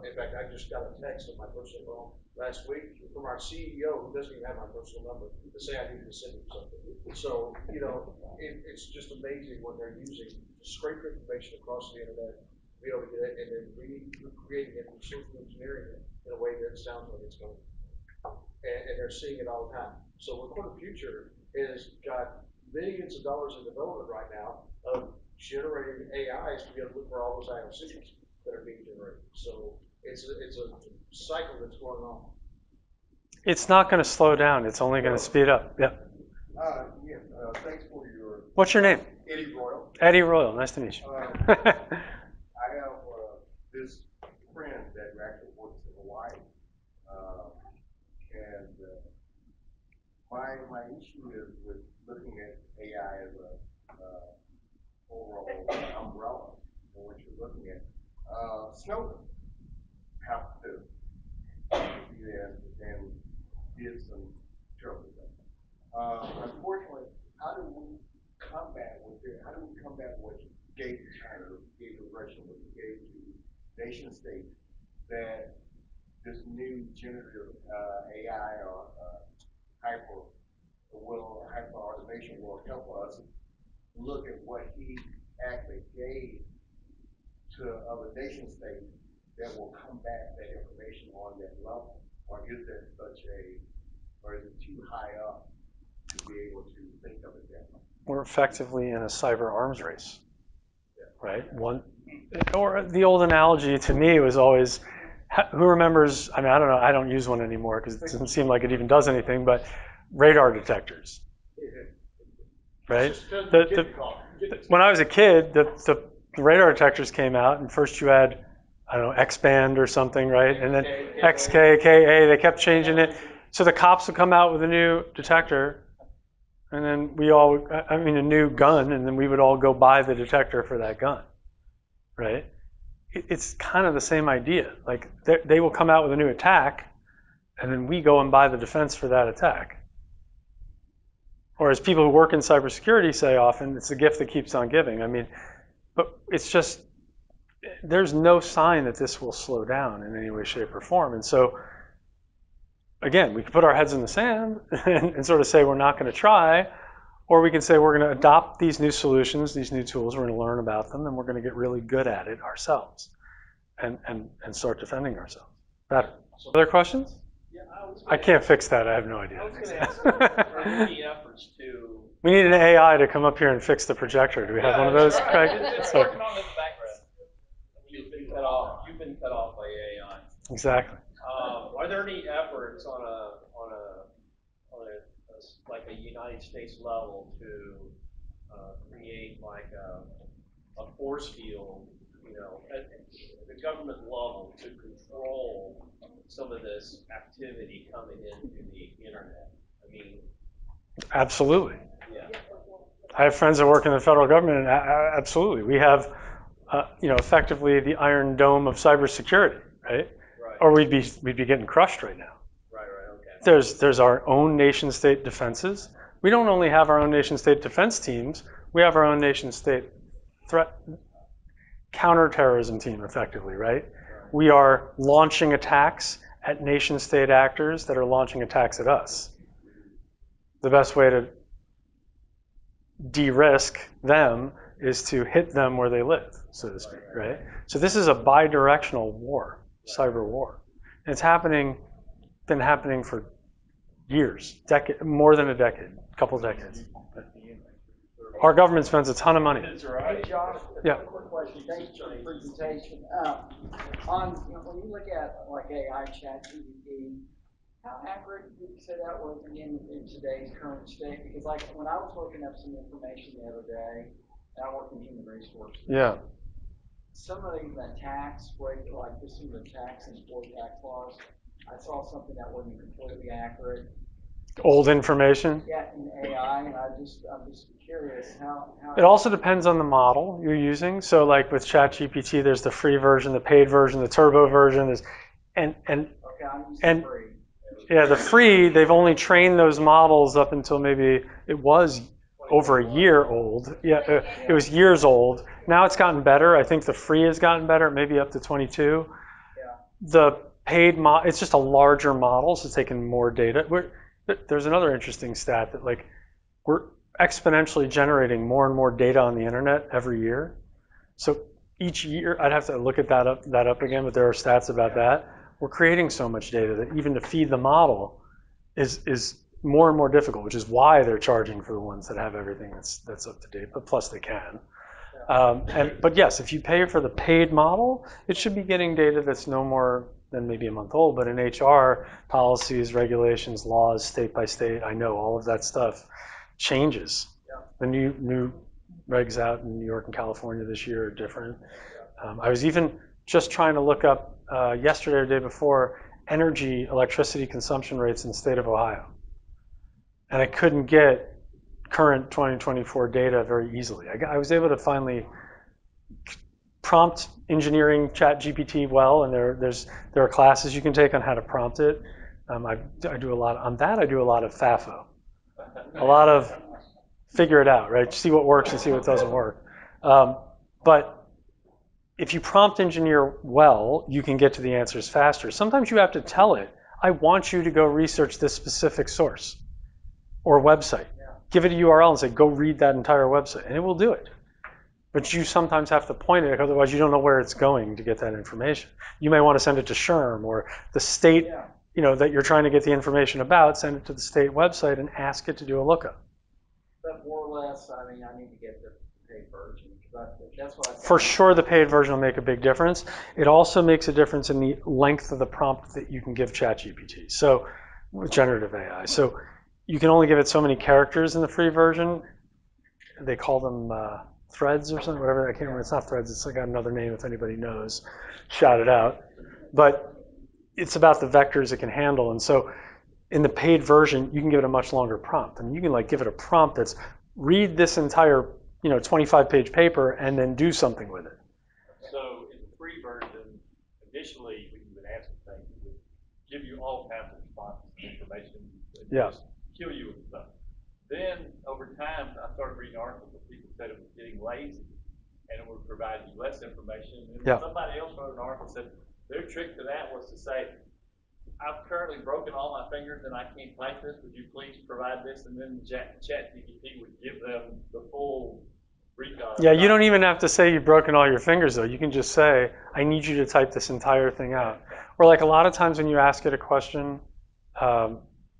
In fact, I just got a text on my personal phone last week from our CEO, who doesn't even have my personal number, to say I need to send him something. So, you know, it's just amazing when they're using scrape information across the internet to be able to get it and then recreating it and social engineering it in a way that sounds like it's going. And they're seeing it all the time. So, Recorded Future has got millions of dollars in development right now of generating AIs to be able to look for all those IOCs that are being generated. So it's a cycle that's going on. It's not going to slow down. It's only going to speed up. Yeah. Thanks for your. What's your name? Eddie Royal. Eddie Royal. Nice to meet you. I have this friend that actually works in Hawaii, and my issue is with looking at AI as a overall umbrella for what you're looking at. Snowden helped to be there and did some terrible things. Unfortunately, how do we combat what you gave to China, what you gave to Russia, what you gave to nation states, that this new generative AI or hyper automation will help us look at what he actually gave to other nation states that will come back that information on that level, or is it too high up to be able to think of it that way? We're effectively in a cyber arms race, right? One, or the old analogy to me was always, who remembers? I mean, I don't know. I don't use one anymore because it doesn't seem like it even does anything. But radar detectors, right? When I was a kid, the radar detectors came out, and first you had, I don't know, X-band or something, right? And then XK, KA, they kept changing it. So the cops would come out with a new detector, and then a new gun, and then we would all go buy the detector for that gun, right? It's kind of the same idea. Like, they will come out with a new attack, and then we go and buy the defense for that attack. Or as people who work in cybersecurity say often, it's a gift that keeps on giving. I mean, but it's just, there's no sign that this will slow down in any way, shape, or form. And so, again, we can put our heads in the sand and sort of say we're not going to try, or we can say we're going to adopt these new solutions, these new tools, we're going to learn about them, and we're going to get really good at it ourselves and start defending ourselves better. Other questions? Yeah, I can't fix that. I have no idea. I was going to ask, are the efforts to... We need an AI to come up here and fix the projector. Do we have one of those, Craig? It's working on in the background. You've been cut off by AI. Exactly. Are there any efforts on a like a United States level to create like a force field, you know, at the government level to control some of this activity coming into the internet? I mean. Absolutely. Yeah. I have friends that work in the federal government, and absolutely. We have, effectively the Iron Dome of cybersecurity, right? Or we'd be getting crushed right now. Right, okay. There's our own nation state defenses. We don't only have our own nation state defense teams, we have our own nation state threat counterterrorism team, effectively, right? We are launching attacks at nation state actors that are launching attacks at us. The best way to de-risk them is to hit them where they live, so to speak, right? So this is a bi-directional war, cyber war. And it's been happening for years, more than a decade, a couple decades. Our government spends a ton of money. Hey, Josh, yeah. Quick question. Thanks for the presentation. When you look at like AI, ChatGPT, how accurate do you say that was in today's current state? Because like when I was looking up some information the other day, and I work in human resources. Yeah. Some of the attacks, like just some of the attacks and employee tax laws, I saw something that wasn't completely accurate. Old information? Yeah, in AI, and I'm just curious how it also depends on the model you're using. So like with ChatGPT, there's the free version, the paid version, the turbo version, there's okay, I'm using free. Yeah, the free, they've only trained those models up until maybe it was over a year old. Yeah, it was years old. Now it's gotten better. I think the free has gotten better, maybe up to 22. Yeah. The paid model, it's just a larger model, so it's taking more data. There's another interesting stat that like we're exponentially generating more and more data on the internet every year. So each year, I'd have to look at that up again, but there are stats about that. We're creating so much data that even to feed the model is more and more difficult, which is why they're charging for the ones that have everything that's up to date, but plus they can. Yeah. But yes, if you pay for the paid model, it should be getting data that's no more than maybe a month old, but in HR, policies, regulations, laws, state by state, I know all of that stuff changes. Yeah. The new regs out in New York and California this year are different. Yeah. I was even just trying to look up yesterday or the day before electricity consumption rates in the state of Ohio. And I couldn't get current 2024 data very easily. I was able to finally prompt engineering ChatGPT well, and there are classes you can take on how to prompt it. I do a lot on that. I do a lot of FAFO, a lot of figure it out, right? See what works and see what doesn't work. But if you prompt engineer well, you can get to the answers faster. Sometimes you have to tell it, I want you to go research this specific source or website. Yeah. Give it a URL and say, go read that entire website, and it will do it. But you sometimes have to point it, otherwise you don't know where it's going to get that information. You may want to send it to SHRM or the state, yeah, you know, that you're trying to get the information about, send it to the state website and ask it to do a lookup. But more or less, I mean, I need to get the paid version. That's what I for sure the paid version will make a big difference. It also makes a difference in the length of the prompt that you can give ChatGPT, so with generative AI. So you can only give it so many characters in the free version. They call them threads or something, whatever. I can't remember. It's not threads. It's got another name if anybody knows. Shout it out. But it's about the vectors it can handle. And so in the paid version, you can give it a much longer prompt. And you can like give it a prompt that's read this entire 25-page paper and then do something with it. So in the free version, initially when you would ask the thing, it would give you all kinds of responses and information. Yeah. Kill you with stuff. Then over time, I started reading articles where people said it was getting lazy and it would provide you less information. And yeah, somebody else wrote an article and said their trick to that was to say, I've currently broken all my fingers and I can't type this. Would you please provide this? And then ChatGPT would give them the full recon. Yeah, you don't even have to say you've broken all your fingers though. You can just say, I need you to type this entire thing out. Or like a lot of times when you ask it a question,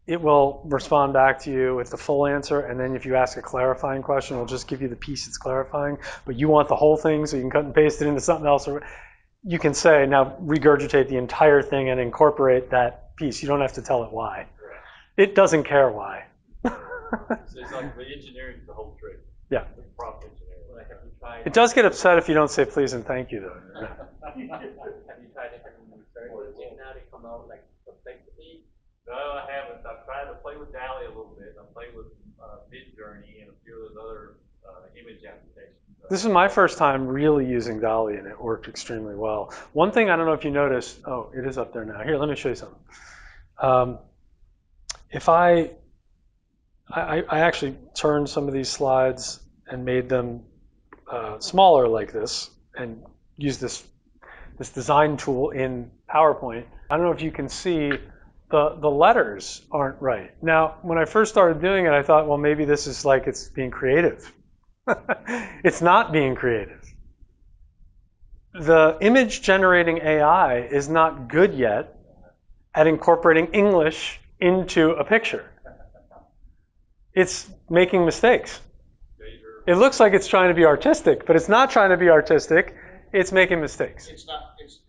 it will respond back to you with the full answer, and then if you ask a clarifying question, it'll just give you the piece it's clarifying, but you want the whole thing so you can cut and paste it into something else. Or you can say, now regurgitate the entire thing and incorporate that piece. You don't have to tell it why. It doesn't care why. So it's like the engineering is the whole trick. Yeah. The prompt engineering. Like, have you tried it does get upset if you don't say please and thank you, though. Have you tried it now to come out like complexity? No, I haven't. I've tried to play with DALL-E a little bit. I've played with Midjourney and a few of those other image applications. This is my first time really using DALL-E, and it worked extremely well. One thing I don't know if you noticed, oh, it is up there now. Here, let me show you something. If I actually turned some of these slides and made them smaller like this and used this design tool in PowerPoint, I don't know if you can see the letters aren't right. Now, when I first started doing it, I thought, well, maybe this is like it's being creative. It's not being creative. The image generating AI is not good yet at incorporating English into a picture. It's making mistakes. It looks like it's trying to be artistic, but it's not trying to be artistic. It's making mistakes. It's not using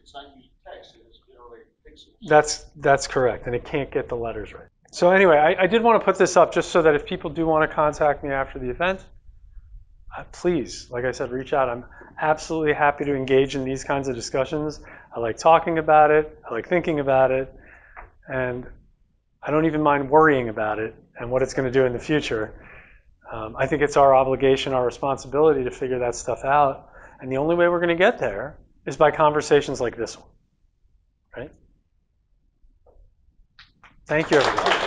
text. It's generating pixels. That's correct, and it can't get the letters right. So anyway, I did want to put this up just so that if people do want to contact me after the event, please, like I said, reach out. I'm absolutely happy to engage in these kinds of discussions. I like talking about it. I like thinking about it. And I don't even mind worrying about it and what it's going to do in the future. I think it's our obligation, our responsibility to figure that stuff out. And the only way we're going to get there is by conversations like this one, right? Thank you, everybody.